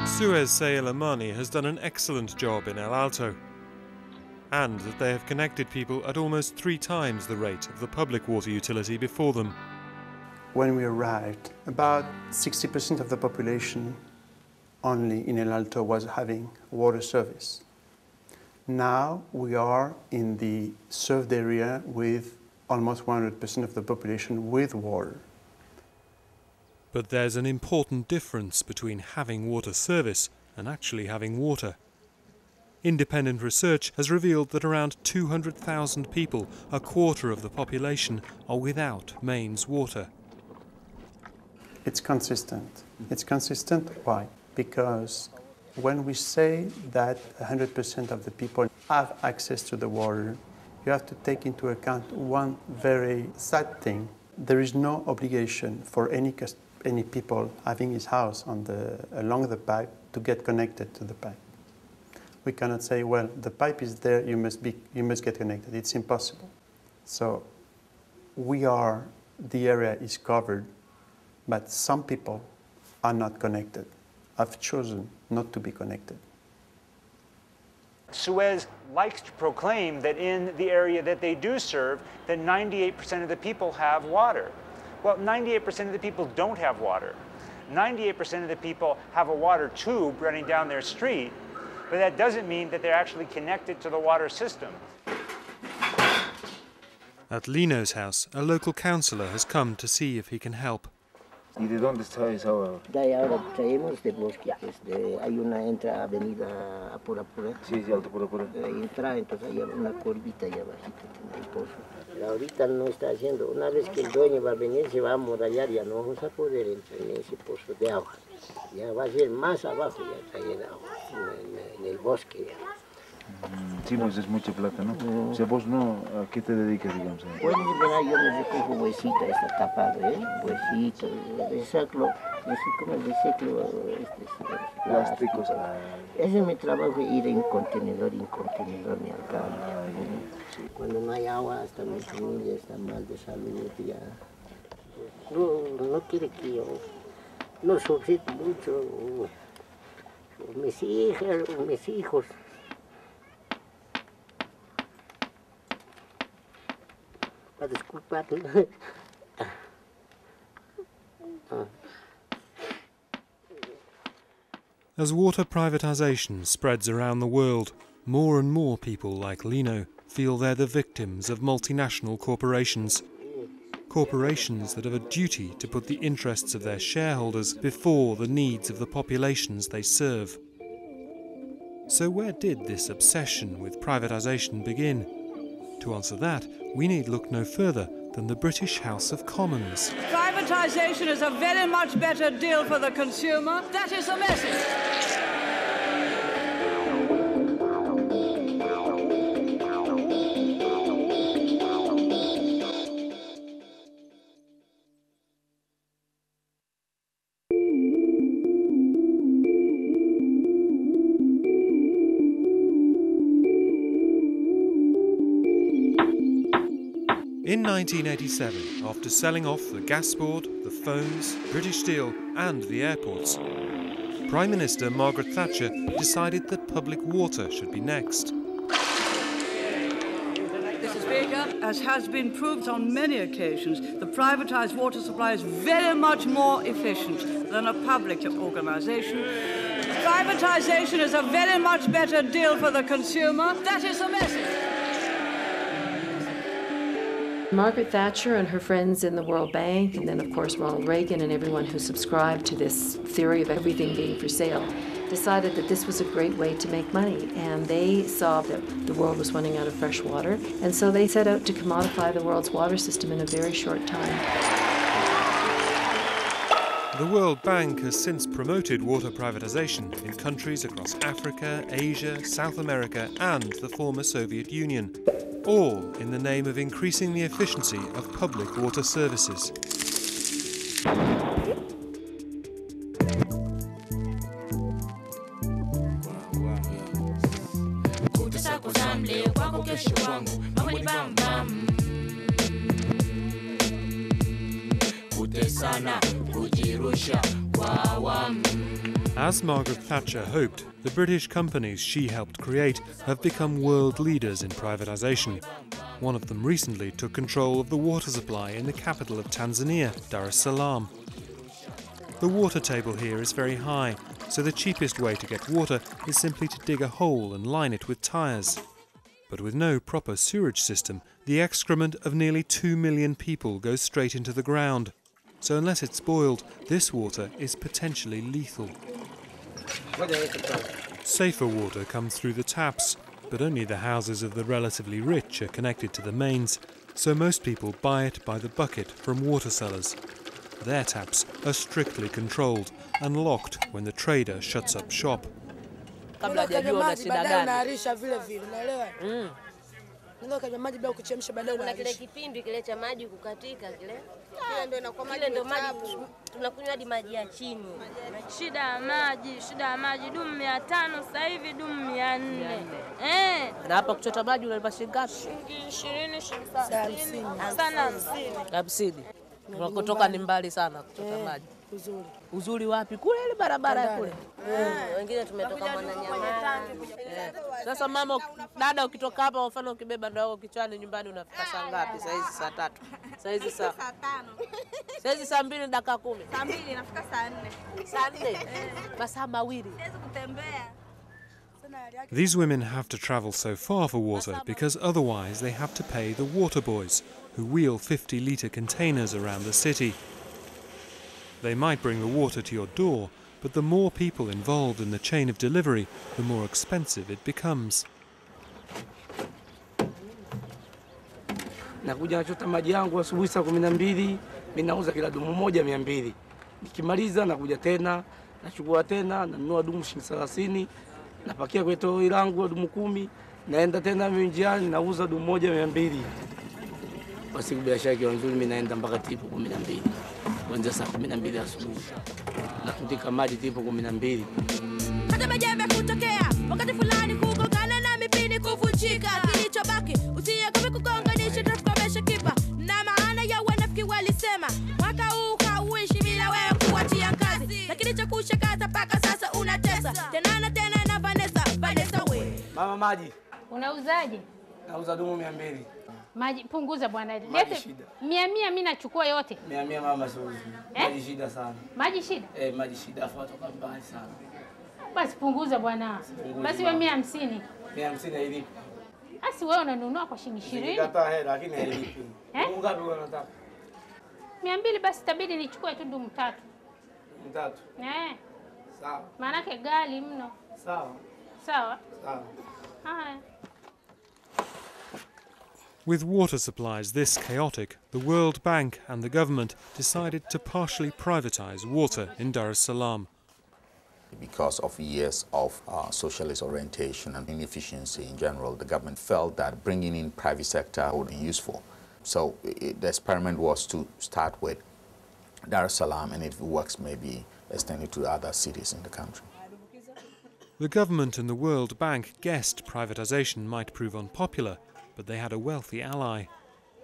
Suez say El Illimani has done an excellent job in El Alto, and that they have connected people at almost 3 times the rate of the public water utility before them. When we arrived, about 60% of the population only in El Alto was having water service. Now we are in the served area with almost 100% of the population with water. But there's an important difference between having water service and actually having water. Independent research has revealed that around 200,000 people, a quarter of the population, are without mains water. It's consistent. It's consistent. Why? Because when we say that 100% of the people have access to the water, you have to take into account one very sad thing. There is no obligation for any people having his house along the pipe to get connected to the pipe. We cannot say, well, the pipe is there, you must get connected. It's impossible. So the area is covered, but some people are not connected, have chosen not to be connected. Suez likes to proclaim that in the area that they do serve, that 98% of the people have water. Well, 98% of the people don't have water. 98% of the people have a water tube running down their street, but that doesn't mean that they're actually connected to the water system. At Lino's house, a local councillor has come to see if he can help. ¿Y de dónde está esa agua? De ahora traemos de bosque, hay una entra avenida Apurapura. Sí, sí, Alto Apurapura. Entra, entonces hay una curvita allá abajito, en el pozo. Ahorita no está haciendo, una vez que el dueño va a venir, se va a amurallar, ya no vamos a poder entrar en ese pozo de agua. Ya va a ser más abajo, ya está en el bosque ya. Sí, pues es mucha plata, ¿no? O sea, vos no, ¿a qué te dedicas, digamos? Bueno, yo me recojo huesita, esa tapada, ¿eh? Huesita, reciclo, plásticos. Ese es mi trabajo, ir en contenedor, mi alcalde. Sí. Cuando no hay agua, hasta mi familia está mal de salud, ya. No quiere que yo, no sufrir mucho, mis hijas, mis hijos. Disculpad. As water privatization spreads around the world, more and more people like Lino feel they're the victims of multinational corporations. Corporations that have a duty to put the interests of their shareholders before the needs of the populations they serve. So where did this obsession with privatization begin? To answer that, we need look no further than the British House of Commons. Privatisation is a very much better deal for the consumer. That is the message. In 1987, after selling off the gas board, the phones, British Steel and the airports, Prime Minister Margaret Thatcher decided that public water should be next. Mrs. Baker, as has been proved on many occasions, the privatised water supply is very much more efficient than a public organisation. Privatisation is a very much better deal for the consumer. That is the message. Margaret Thatcher and her friends in the World Bank, and then of course Ronald Reagan and everyone who subscribed to this theory of everything being for sale, decided that this was a great way to make money, and they saw that the world was running out of fresh water, and so they set out to commodify the world's water system in a very short time. The World Bank has since promoted water privatization in countries across Africa, Asia, South America and the former Soviet Union. All in the name of increasing the efficiency of public water services. As Margaret Thatcher hoped, the British companies she helped create have become world leaders in privatisation. One of them recently took control of the water supply in the capital of Tanzania, Dar es Salaam. The water table here is very high, so the cheapest way to get water is simply to dig a hole and line it with tyres. But with no proper sewerage system, the excrement of nearly 2 million people goes straight into the ground. So unless it's boiled, this water is potentially lethal. Safer water comes through the taps, but only the houses of the relatively rich are connected to the mains, so most people buy it by the bucket from water sellers. Their taps are strictly controlled and locked when the trader shuts up shop. These women have to travel so far for water because otherwise they have to pay the water boys, who wheel 50-litre containers around the city. They might bring the water to your door, but the more people involved in the chain of delivery, the more expensive it becomes. Nakuja nachota maji yangu asubuhi saa 12, mimi nauza kila dumu moja 200. Nikimaliza nakuja tena, nachukua tena, nanunua dumu shilingi 30, napakia kwenye toroli langu dumu 10, naenda tena mjiani nauza dumu moja 200. Kwa siku biashara yake nzuri mimi naenda mpaka tipu 12. Kuanzia saa 12 asubuhi. Na kutika maji tipu 12. Hata maji yamekutokea wakati fulani kugongana na mipini kuvunjika kilichobaki usiye kama kukonganisha transformation kipa na maana ya wanafiki walisema mwaka huu kauishi bila wewe kuatia kazi lakini cha kushakata paka sasa unatesa tena na Vanessa we mama maji unauzaje nauza dumu 200 maji punguza bwana lete 100 mimi nachukua yote 100 mama sio maji shida sana maji shida afu watoka mbali sana basi punguza bwana basi wewe 150 150 hivi asi wewe unanunua kwa shilingi 20 nikata hela lakini hivi ungapi unataka 200 basi itabidi nichukue tu dumu 3 sawa maana yake gali mno sawa haya. With water supplies this chaotic, the World Bank and the government decided to partially privatize water in Dar es Salaam. Because of years of socialist orientation and inefficiency in general, the government felt that bringing in private sector would be useful. So the experiment was to start with Dar es Salaam and if it works, maybe extend it to other cities in the country. The government and the World Bank guessed privatization might prove unpopular, but they had a wealthy ally.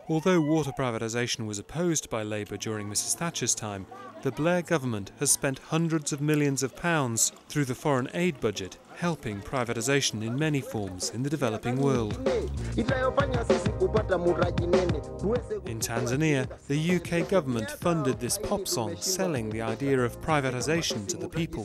Although water privatization was opposed by Labour during Mrs Thatcher's time, the Blair government has spent hundreds of millions of pounds through the foreign aid budget, helping privatization in many forms in the developing world. In Tanzania, the UK government funded this pop song selling the idea of privatization to the people.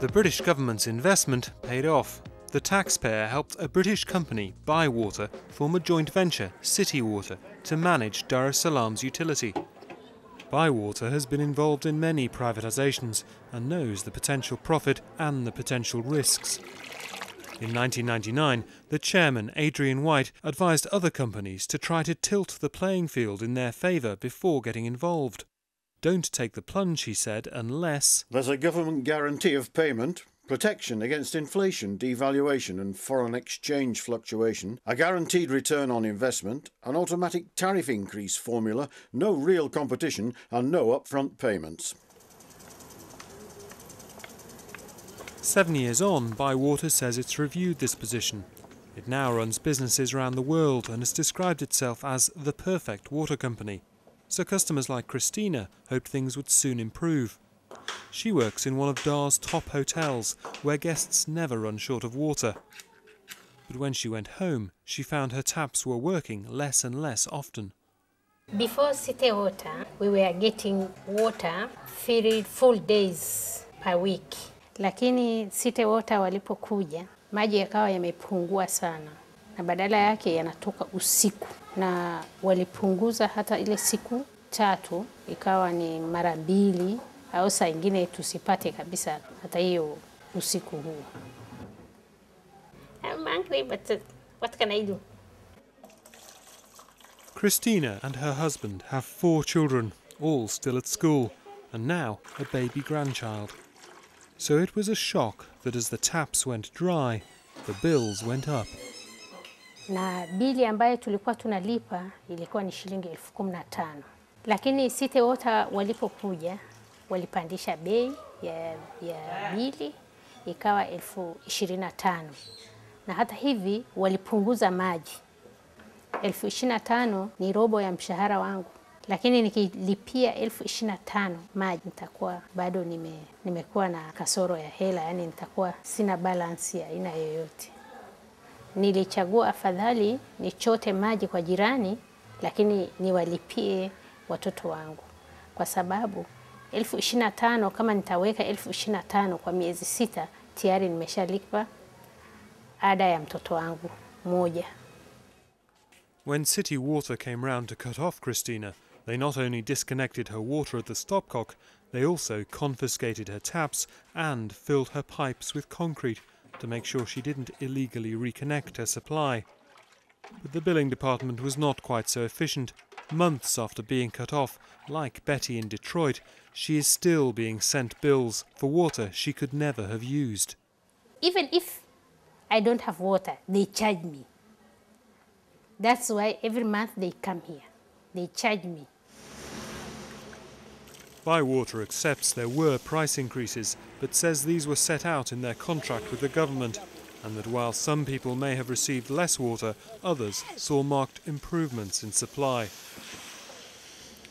The British government's investment paid off. The taxpayer helped a British company, Biwater, form a joint venture, City Water, to manage Dar es Salaam's utility. Biwater has been involved in many privatisations and knows the potential profit and the potential risks. In 1999, the chairman, Adrian White, advised other companies to try to tilt the playing field in their favour before getting involved. Don't take the plunge, he said, unless there's a government guarantee of payment, protection against inflation, devaluation and foreign exchange fluctuation, a guaranteed return on investment, an automatic tariff increase formula, no real competition and no upfront payments. 7 years on, Biwater says it's reviewed this position. It now runs businesses around the world and has described itself as the perfect water company. So customers like Christina hoped things would soon improve. She works in one of Dar's top hotels, where guests never run short of water. But when she went home, she found her taps were working less and less often. Before City Water, we were getting water filled full days per week. Lakini City Water walipokuja maji yakawa yamepungua sana na badala yake yanatoka usiku na walipunguza hata ile siku 3 ikawa ni mara 2 au saa nyingine tusipate kabisa hata hiyo usiku huo. I'm angry but what can I do? Christina and her husband have 4 children, all still at school, and now a baby grandchild. So it was a shock that as the taps went dry, the bills went up. Na bili ambayo tulikuwa tunalipa ilikuwa ni shilingi 15,000. Lakini City Water walipokuja walipandisha bei ya bili ikawa 25,000. Na hata hivi walipunguza maji. 25,000 ni robo ya mshahara wangu. Lakini nikilipia 25,000 maji nitakuwa bado nimekuwa na kasoro ya hela, yani nitakuwa sina balance ya aina yoyote. Nilichagua afadhali nichote maji kwa jirani lakini niwalipie watoto wangu. Kwa sababu 25,000 kama nitaweka 25,000 kwa miezi 6 tayari nimeshalipa ada ya mtoto wangu moja. When City Water came round to cut off Christina, they not only disconnected her water at the stopcock, they also confiscated her taps and filled her pipes with concrete, to make sure she didn't illegally reconnect her supply. But the billing department was not quite so efficient. Months after being cut off, like Betty in Detroit, she is still being sent bills for water she could never have used. Even if I don't have water, they charge me. That's why every month they come here. They charge me. Biwater accepts there were price increases, but says these were set out in their contract with the government, and that while some people may have received less water, others saw marked improvements in supply.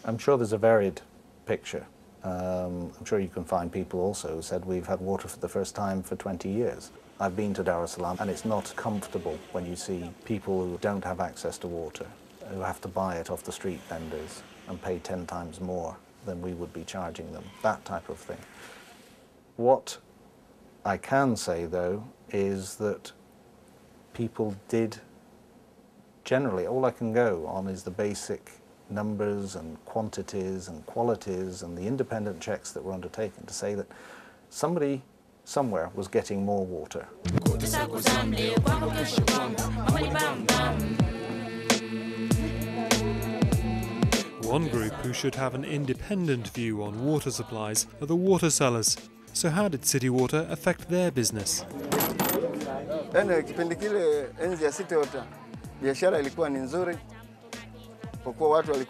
I'm sure there's a varied picture. I'm sure you can find people also who said we've had water for the first time for 20 years. I've been to Dar es Salaam, and it's not comfortable when you see people who don't have access to water, who have to buy it off the street vendors and pay 10 times more than we would be charging them, that type of thing. What I can say, though, is that people did generally, all I can go on is the basic numbers and quantities and qualities and the independent checks that were undertaken to say that somebody somewhere was getting more water. One group who should have an independent view on water supplies are the water sellers. So how did City Water affect their business? All over the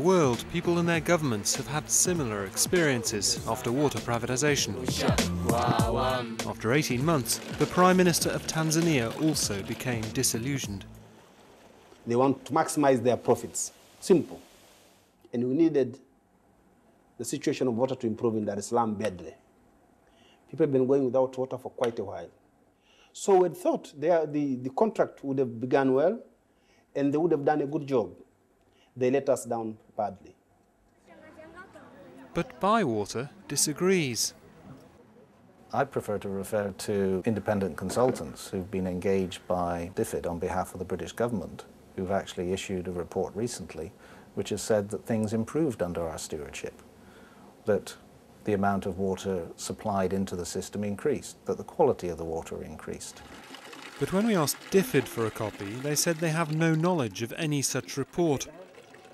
world, people and their governments have had similar experiences after water privatization. After 18 months, the Prime Minister of Tanzania also became disillusioned. They want to maximize their profits. Simple. And we needed the situation of water to improve in Dar es Salaam badly. People have been going without water for quite a while. So we thought the contract would have begun well, and they would have done a good job. They let us down badly. But Biwater disagrees. I prefer to refer to independent consultants who've been engaged by DFID on behalf of the British government, who've actually issued a report recently which has said that things improved under our stewardship, that the amount of water supplied into the system increased, that the quality of the water increased. But when we asked DFID for a copy, they said they have no knowledge of any such report.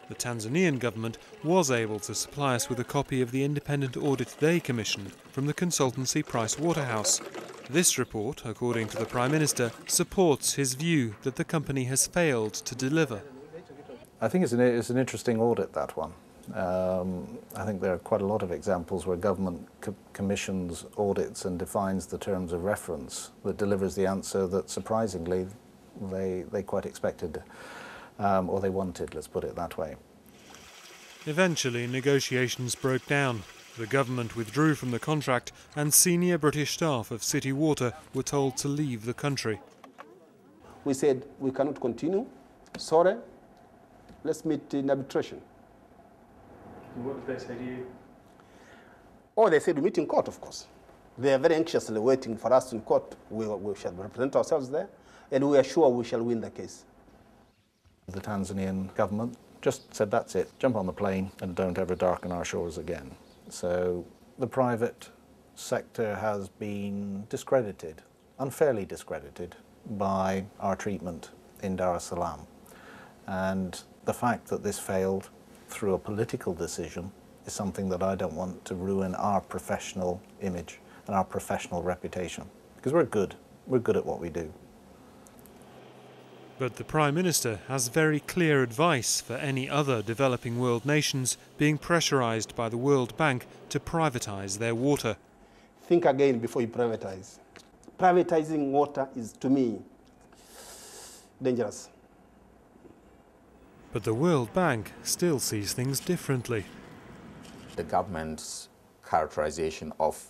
The Tanzanian government was able to supply us with a copy of the independent audit they commissioned from the consultancy Price Waterhouse. This report, according to the Prime Minister, supports his view that the company has failed to deliver. I think it's an interesting audit, that one. I think there are quite a lot of examples where government commissions audits and defines the terms of reference that delivers the answer that, surprisingly, they quite expected, or they wanted, let's put it that way. Eventually, negotiations broke down. The government withdrew from the contract, and senior British staff of City Water were told to leave the country. We said, we cannot continue. Sorry, let's meet in arbitration. What did they say to you? Oh, they said we meet in court, of course. They are very anxiously waiting for us in court. We shall represent ourselves there, and we are sure we shall win the case. The Tanzanian government just said, that's it, jump on the plane and don't ever darken our shores again. So the private sector has been discredited, unfairly discredited, by our treatment in Dar es Salaam. And the fact that this failed through a political decision is something that I don't want to ruin our professional image and our professional reputation, because we're good at what we do. But the Prime Minister has very clear advice for any other developing world nations being pressurised by the World Bank to privatise their water. Think again before you privatise. Privatising water is, to me, dangerous. But the World Bank still sees things differently. The government's characterization of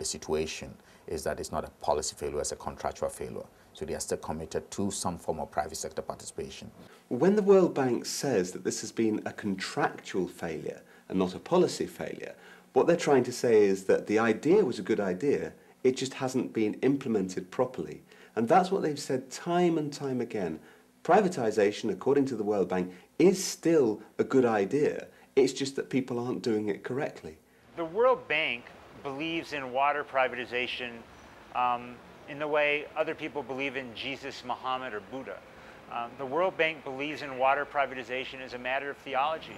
the situation is that it's not a policy failure, it's a contractual failure. So they are still committed to some form of private sector participation. When the World Bank says that this has been a contractual failure and not a policy failure, what they're trying to say is that the idea was a good idea, it just hasn't been implemented properly. And that's what they've said time and time again. Privatisation, according to the World Bank, is still a good idea. It's just that people aren't doing it correctly. The World Bank believes in water privatization in the way other people believe in Jesus, Muhammad, or Buddha. The World Bank believes in water privatization as a matter of theology.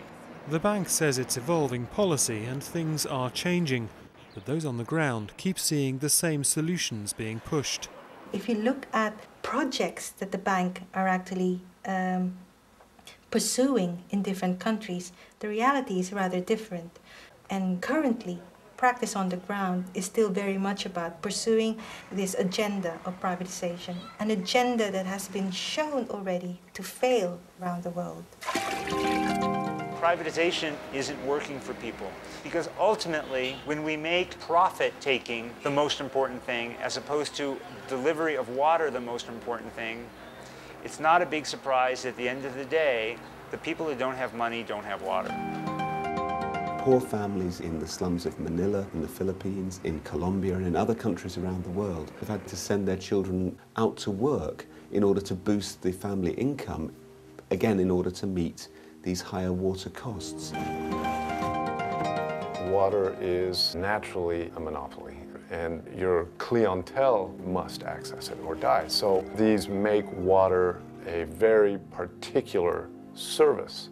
The bank says it's evolving policy and things are changing, but those on the ground keep seeing the same solutions being pushed. If you look at projects that the bank are actually pursuing in different countries, the reality is rather different. And currently, practice on the ground is still very much about pursuing this agenda of privatization, an agenda that has been shown already to fail around the world. Privatization isn't working for people because ultimately, when we make profit-taking the most important thing as opposed to delivery of water the most important thing, it's not a big surprise at the end of the day, the people who don't have money don't have water. Poor families in the slums of Manila, in the Philippines, in Colombia, and in other countries around the world have had to send their children out to work in order to boost the family income, again, in order to meet these higher water costs. Water is naturally a monopoly, and your clientele must access it or die. So these make water a very particular service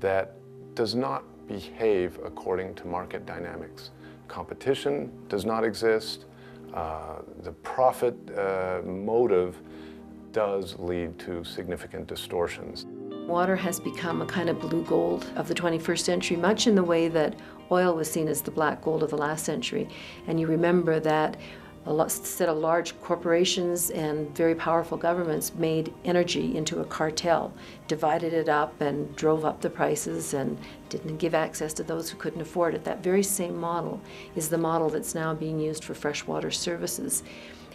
that does not behave according to market dynamics. Competition does not exist. The profit motive does lead to significant distortions. Water has become a kind of blue gold of the 21st century, much in the way that oil was seen as the black gold of the last century. And you remember that a set of large corporations and very powerful governments made energy into a cartel, divided it up and drove up the prices and didn't give access to those who couldn't afford it. That very same model is the model that's now being used for freshwater services.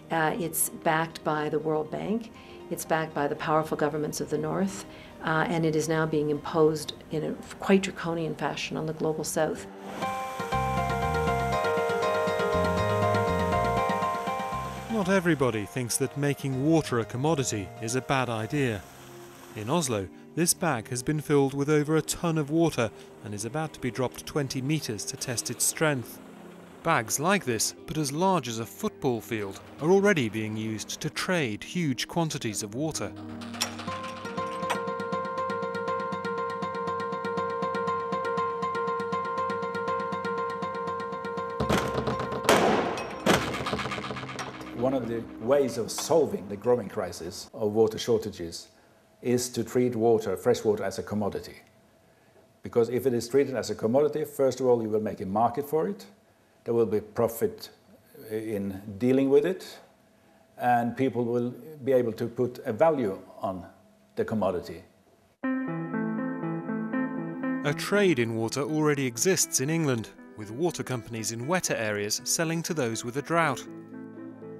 It's backed by the World Bank, it's backed by the powerful governments of the North, and it is now being imposed in a quite draconian fashion on the global South. Not everybody thinks that making water a commodity is a bad idea. In Oslo, this bag has been filled with over a ton of water and is about to be dropped 20 metres to test its strength. Bags like this, but as large as a football field, are already being used to trade huge quantities of water. One of the ways of solving the growing crisis of water shortages is to treat water, fresh water, as a commodity. Because if it is treated as a commodity, first of all, you will make a market for it. There will be profit in dealing with it. And people will be able to put a value on the commodity. A trade in water already exists in England, with water companies in wetter areas selling to those with a drought.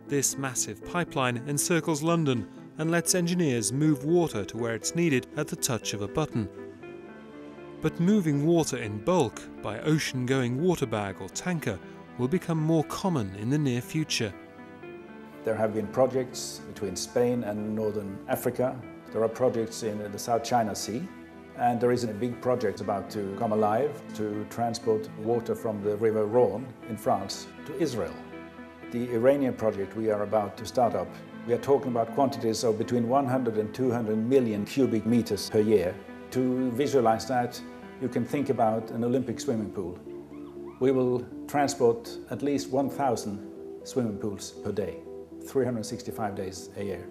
This massive pipeline encircles London and lets engineers move water to where it's needed at the touch of a button. But moving water in bulk by ocean-going water bag or tanker will become more common in the near future. There have been projects between Spain and northern Africa. There are projects in the South China Sea. And there is a big project about to come alive to transport water from the River Rhône in France to Israel. The Iranian project we are about to start up, we are talking about quantities of between 100 and 200 million cubic meters per year. To visualize that, you can think about an Olympic swimming pool. We will transport at least 1,000 swimming pools per day, 365 days a year.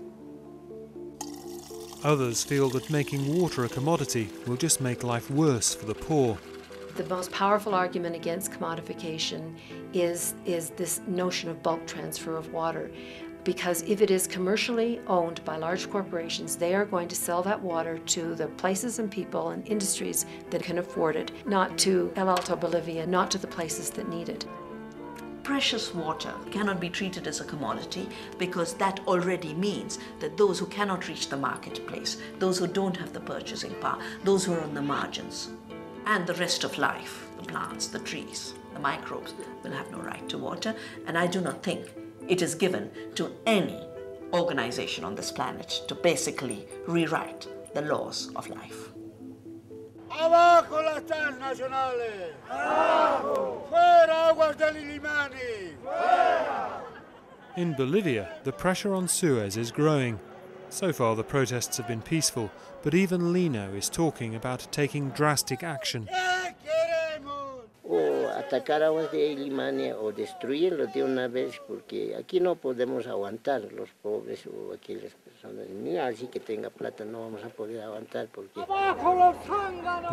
Others feel that making water a commodity will just make life worse for the poor. The most powerful argument against commodification is this notion of bulk transfer of water. because if it is commercially owned by large corporations, they are going to sell that water to the places and people and industries that can afford it, not to El Alto, Bolivia, not to the places that need it. Precious water cannot be treated as a commodity because that already means that those who cannot reach the marketplace, those who don't have the purchasing power, those who are on the margins, and the rest of life, the plants, the trees, the microbes, will have no right to water. And I do not think it is given to any organization on this planet to basically rewrite the laws of life. Abajo las transnacionales! Abajo! Fuera Aguas del Illimani! Fuera! In Bolivia, the pressure on Suez is growing. So far, the protests have been peaceful, but even Lino is talking about taking drastic action. O atacar Aguas del Illimani o destruirlo de una vez, porque aquí no podemos aguantar los pobres o aquellas personas. Ni así que tenga plata no vamos a poder aguantar porque.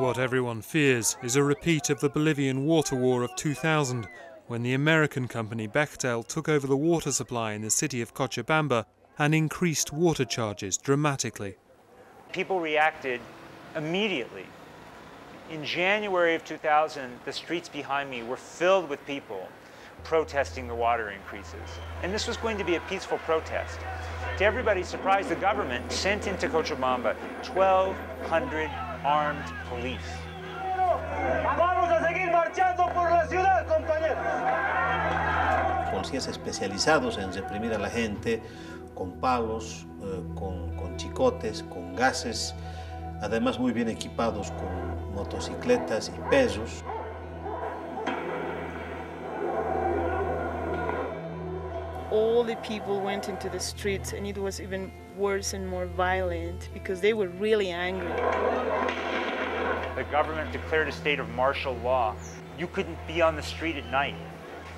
What everyone fears is a repeat of the Bolivian water war of 2000, when the American company Bechtel took over the water supply in the city of Cochabamba and increased water charges dramatically. People reacted immediately. In January of 2000, the streets behind me were filled with people protesting the water increases. And this was going to be a peaceful protest. To everybody's surprise, the government sent into Cochabamba 1,200 armed police. Policías especializados en reprimir a la gente con palos, con chicotes, con gases, además muy bien equipados con motocicletas y pesos. All the people went into the streets, and it was even worse and more violent because they were really angry. The government declared a state of martial law. You couldn't be on the street at night.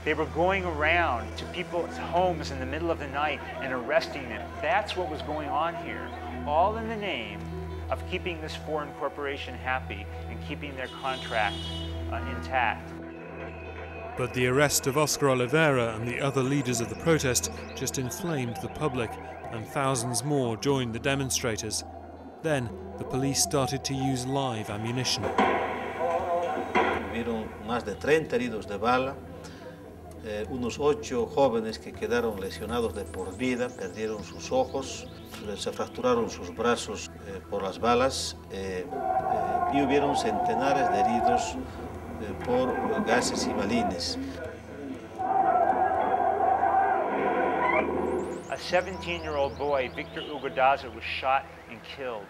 They were going around to people's homes in the middle of the night and arresting them. That's what was going on here, all in the name of keeping this foreign corporation happy and keeping their contract intact. But the arrest of Oscar Oliveira and the other leaders of the protest just inflamed the public, and thousands more joined the demonstrators. Then the police started to use live ammunition. Hubieron más de 30 heridos de bala, unos 8 jóvenes que quedaron lesionados de por vida, perdieron sus ojos, se fracturaron sus brazos por las balas y hubieron centenares de heridos por gases y balines. A 17-year-old boy, Victor Ugadaza, was shot and killed.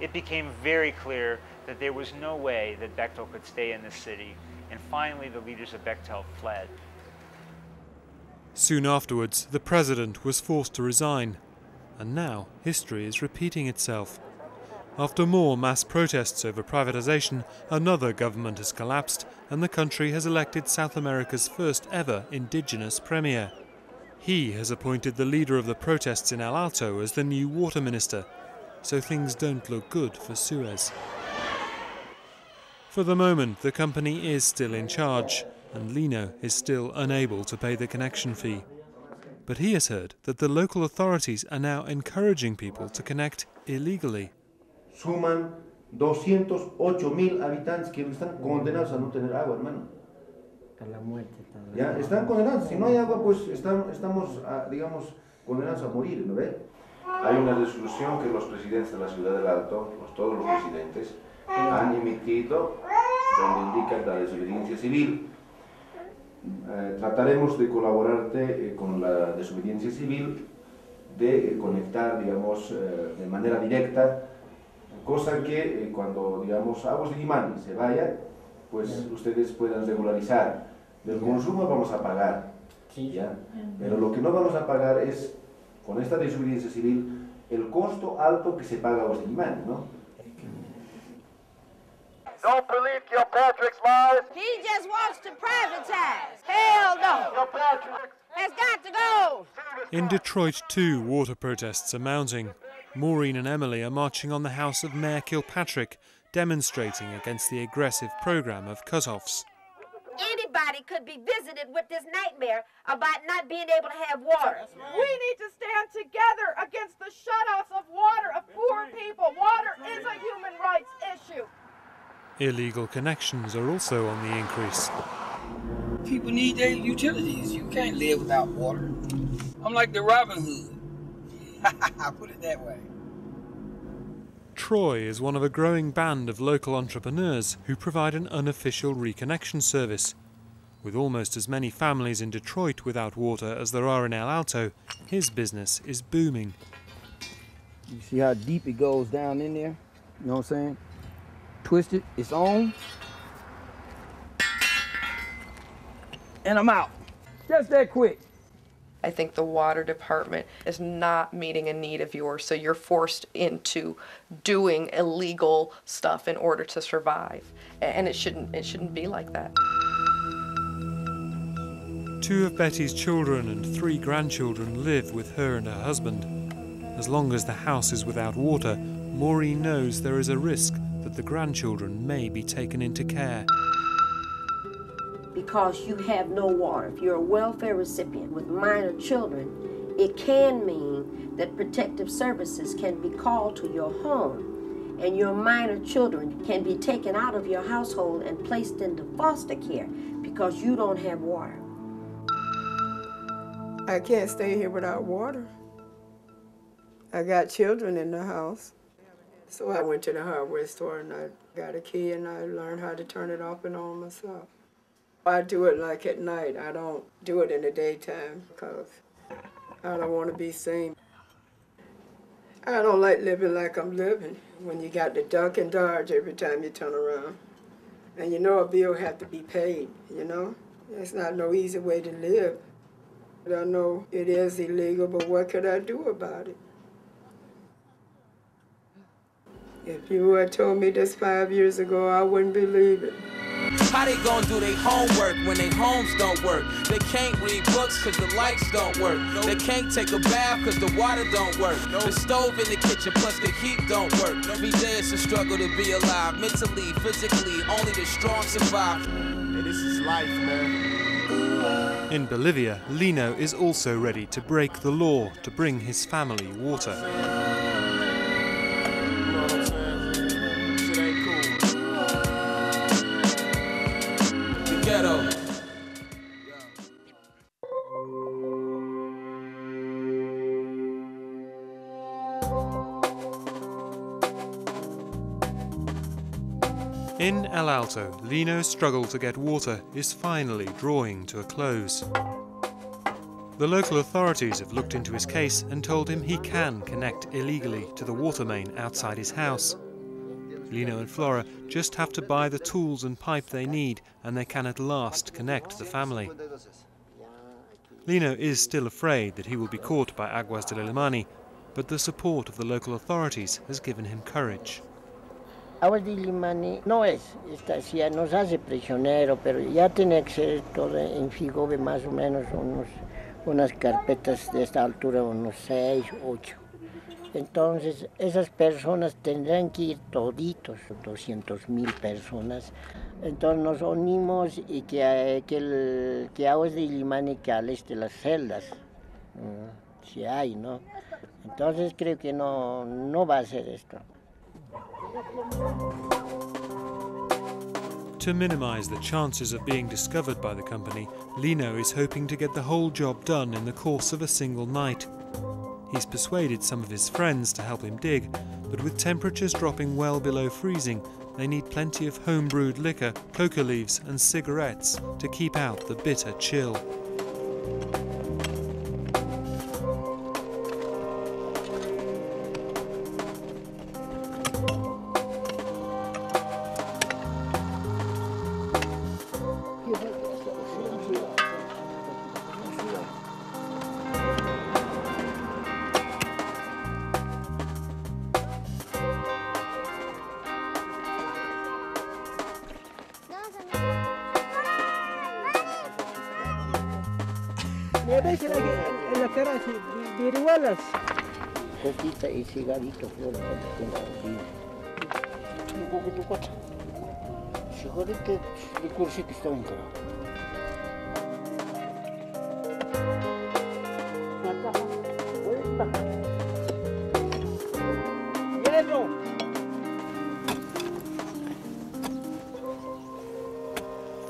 It became very clear that there was no way that Bechtel could stay in this city, and finally the leaders of Bechtel fled. Soon afterwards, the president was forced to resign. And now, history is repeating itself. After more mass protests over privatization, another government has collapsed, and the country has elected South America's first ever indigenous premier. He has appointed the leader of the protests in El Alto as the new water minister, so things don't look good for Suez. For the moment, the company is still in charge, and Lino is still unable to pay the connection fee. But he has heard that the local authorities are now encouraging people to connect illegally. Suman 208,000 habitantes que están condenados a no tener agua, hermano. A la muerte. Ya, están condenados. Si no hay agua, pues estamos, digamos, condenados a morir, ¿no ve? Hay una resolución que los presidentes de la ciudad del Alto, todos los presidentes, han emitido donde indican la desobediencia civil. Trataremos de colaborarte con la desobediencia civil, de conectar, digamos, de manera directa, cosa que cuando, digamos, Aguas del Illimani se vaya, pues ustedes puedan regularizar. Del consumo vamos a pagar, ¿ya? Pero lo que no vamos a pagar es, con esta desobediencia civil, el costo alto que se paga Aguas del Illimani, ¿no? Don't believe Kilpatrick's lies. He just wants to privatize. Hell no. Kilpatrick has got to go. In Detroit, too, water protests are mounting. Maureen and Emily are marching on the house of Mayor Kilpatrick, demonstrating against the aggressive program of cut-offs. Any anybody could be visited with this nightmare about not being able to have water. Right. We need to stand together against the shutoffs of water of poor people. Water is a human rights issue. Illegal connections are also on the increase. People need their utilities. You can't live without water. I'm like the Robin Hood. I put it that way. Troy is one of a growing band of local entrepreneurs who provide an unofficial reconnection service. With almost as many families in Detroit without water as there are in El Alto, his business is booming. You see how deep it goes down in there? You know what I'm saying? Twist it, it's on. And I'm out. Just that quick. I think the water department is not meeting a need of yours, so you're forced into doing illegal stuff in order to survive. And it shouldn't be like that. 2 of Betty's children and 3 grandchildren live with her and her husband. As long as the house is without water, Maureen knows there is a risk that the grandchildren may be taken into care. Because you have no water. If you're a welfare recipient with minor children, it can mean that protective services can be called to your home, and your minor children can be taken out of your household and placed into foster care because you don't have water. I can't stay here without water. I got children in the house. So I went to the hardware store and I got a key and I learned how to turn it off and on myself. I do it like at night. I don't do it in the daytime because I don't want to be seen. I don't like living like I'm living when you got to duck and dodge every time you turn around. And you know a bill has to be paid, you know? It's not no easy way to live. But I know it is illegal, but what could I do about it? If you had told me this 5 years ago, I wouldn't believe it. How they gonna do their homework when their homes don't work? They can't read books cause the lights don't work. They can't take a bath cause the water don't work. The stove in the kitchen plus the heat don't work. Every day it's a struggle to be alive. Mentally, physically, only the strong survive. And this is life, man. In Bolivia, Lino is also ready to break the law to bring his family water. In El Alto, Lino's struggle to get water is finally drawing to a close. The local authorities have looked into his case and told him he can connect illegally to the water main outside his house. Lino and Flora just have to buy the tools and pipe they need, and they can at last connect the family. Lino is still afraid that he will be caught by Aguas del Illimani, but the support of the local authorities has given him courage. Aguas del Illimani no es estancia, nos hace prisionero, pero ya tiene acceso en Figobe más o menos unas carpetas de esta altura, unos 6, 8. Entonces esas personas tendrán que ir toditos, 200,000 personas. Entonces nos unimos y que Aguas del Illimani que al este las celdas, si hay, ¿no? Entonces creo que no va a ser esto. To minimize the chances of being discovered by the company, Lino is hoping to get the whole job done in the course of a single night. He's persuaded some of his friends to help him dig, but with temperatures dropping well below freezing, they need plenty of home-brewed liquor, coca leaves and cigarettes to keep out the bitter chill.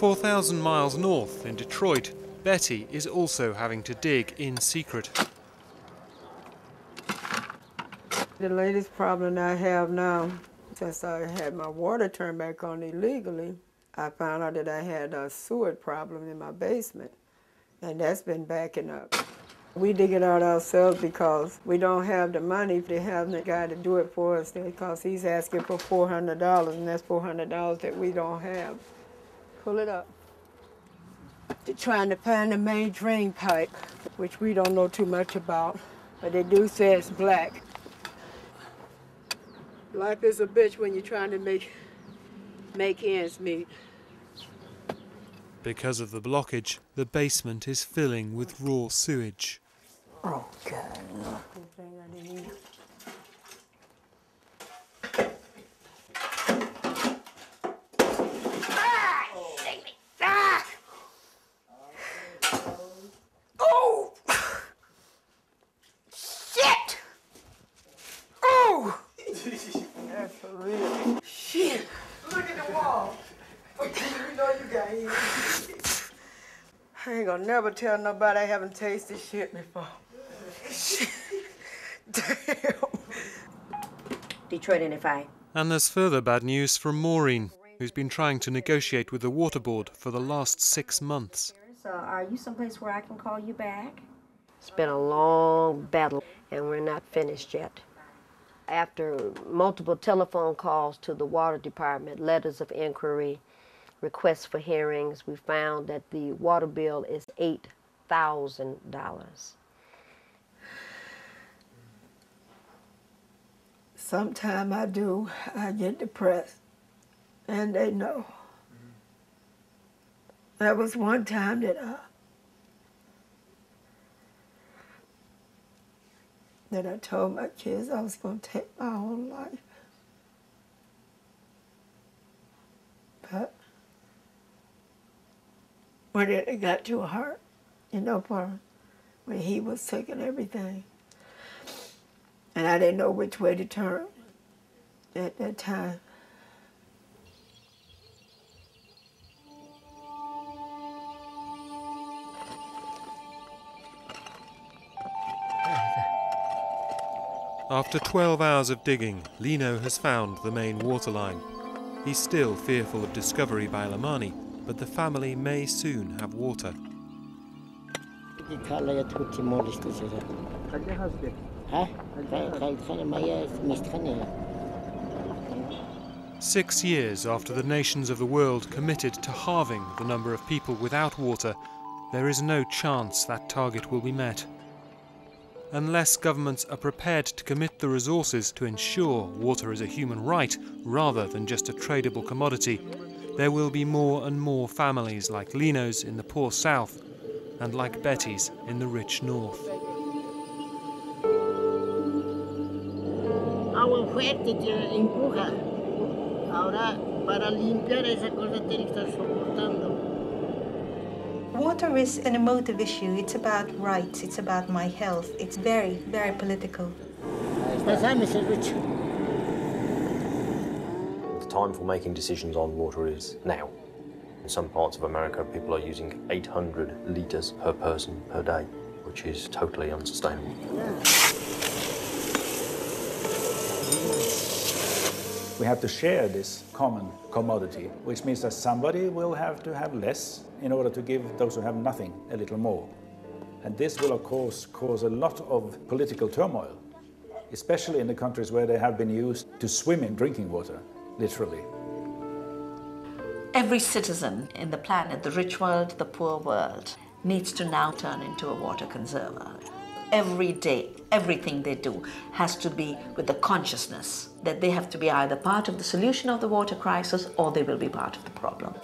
4,000 miles north in Detroit, Betty is also having to dig in secret. The latest problem I have now, since I had my water turned back on illegally, I found out that I had a sewer problem in my basement, and that's been backing up. We dig it out ourselves because we don't have the money to have the guy to do it for us, because he's asking for $400, and that's $400 that we don't have. Pull it up. They're trying to find the main drain pipe, which we don't know too much about, but they do say it's black. Life is a bitch when you're trying to make ends meet. Because of the blockage, the basement is filling with raw sewage. Oh, God. Never tell nobody I haven't tasted shit before. Damn. Detroit NFI. And there's further bad news from Maureen, who's been trying to negotiate with the water board for the last 6 months. So are you someplace where I can call you back? It's been a long battle, and we're not finished yet. After multiple telephone calls to the water department, letters of inquiry, requests for hearings, we found that the water bill is $8,000. Sometimes I get depressed, and they know. That was one time that I told my kids I was going to take my whole life. But when it got too hard, you know, for when he was taking everything, and I didn't know which way to turn at that time. After 12 hours of digging, Lino has found the main water line. He's still fearful of discovery by Illimani, but the family may soon have water. Huh? 6 years after the nations of the world committed to halving the number of people without water, there is no chance that target will be met. Unless governments are prepared to commit the resources to ensure water is a human right rather than just a tradable commodity, there will be more and more families like Lino's in the poor south and like Betty's in the rich north. Agua fuerte te empuja. Ahora para limpiar esa cosa tiene que estar soportando. Water is an emotive issue. It's about rights. It's about my health. It's very, very political. The time for making decisions on water is now. In some parts of America, people are using 800 litres per person per day, which is totally unsustainable. We have to share this common commodity, which means that somebody will have to have less in order to give those who have nothing a little more. And this will, of course, cause a lot of political turmoil, especially in the countries where they have been used to swim in drinking water. Literally. Every citizen in the planet, the rich world, the poor world, needs to now turn into a water conserver. Every day, everything they do has to be with the consciousness that they have to be either part of the solution of the water crisis or they will be part of the problem.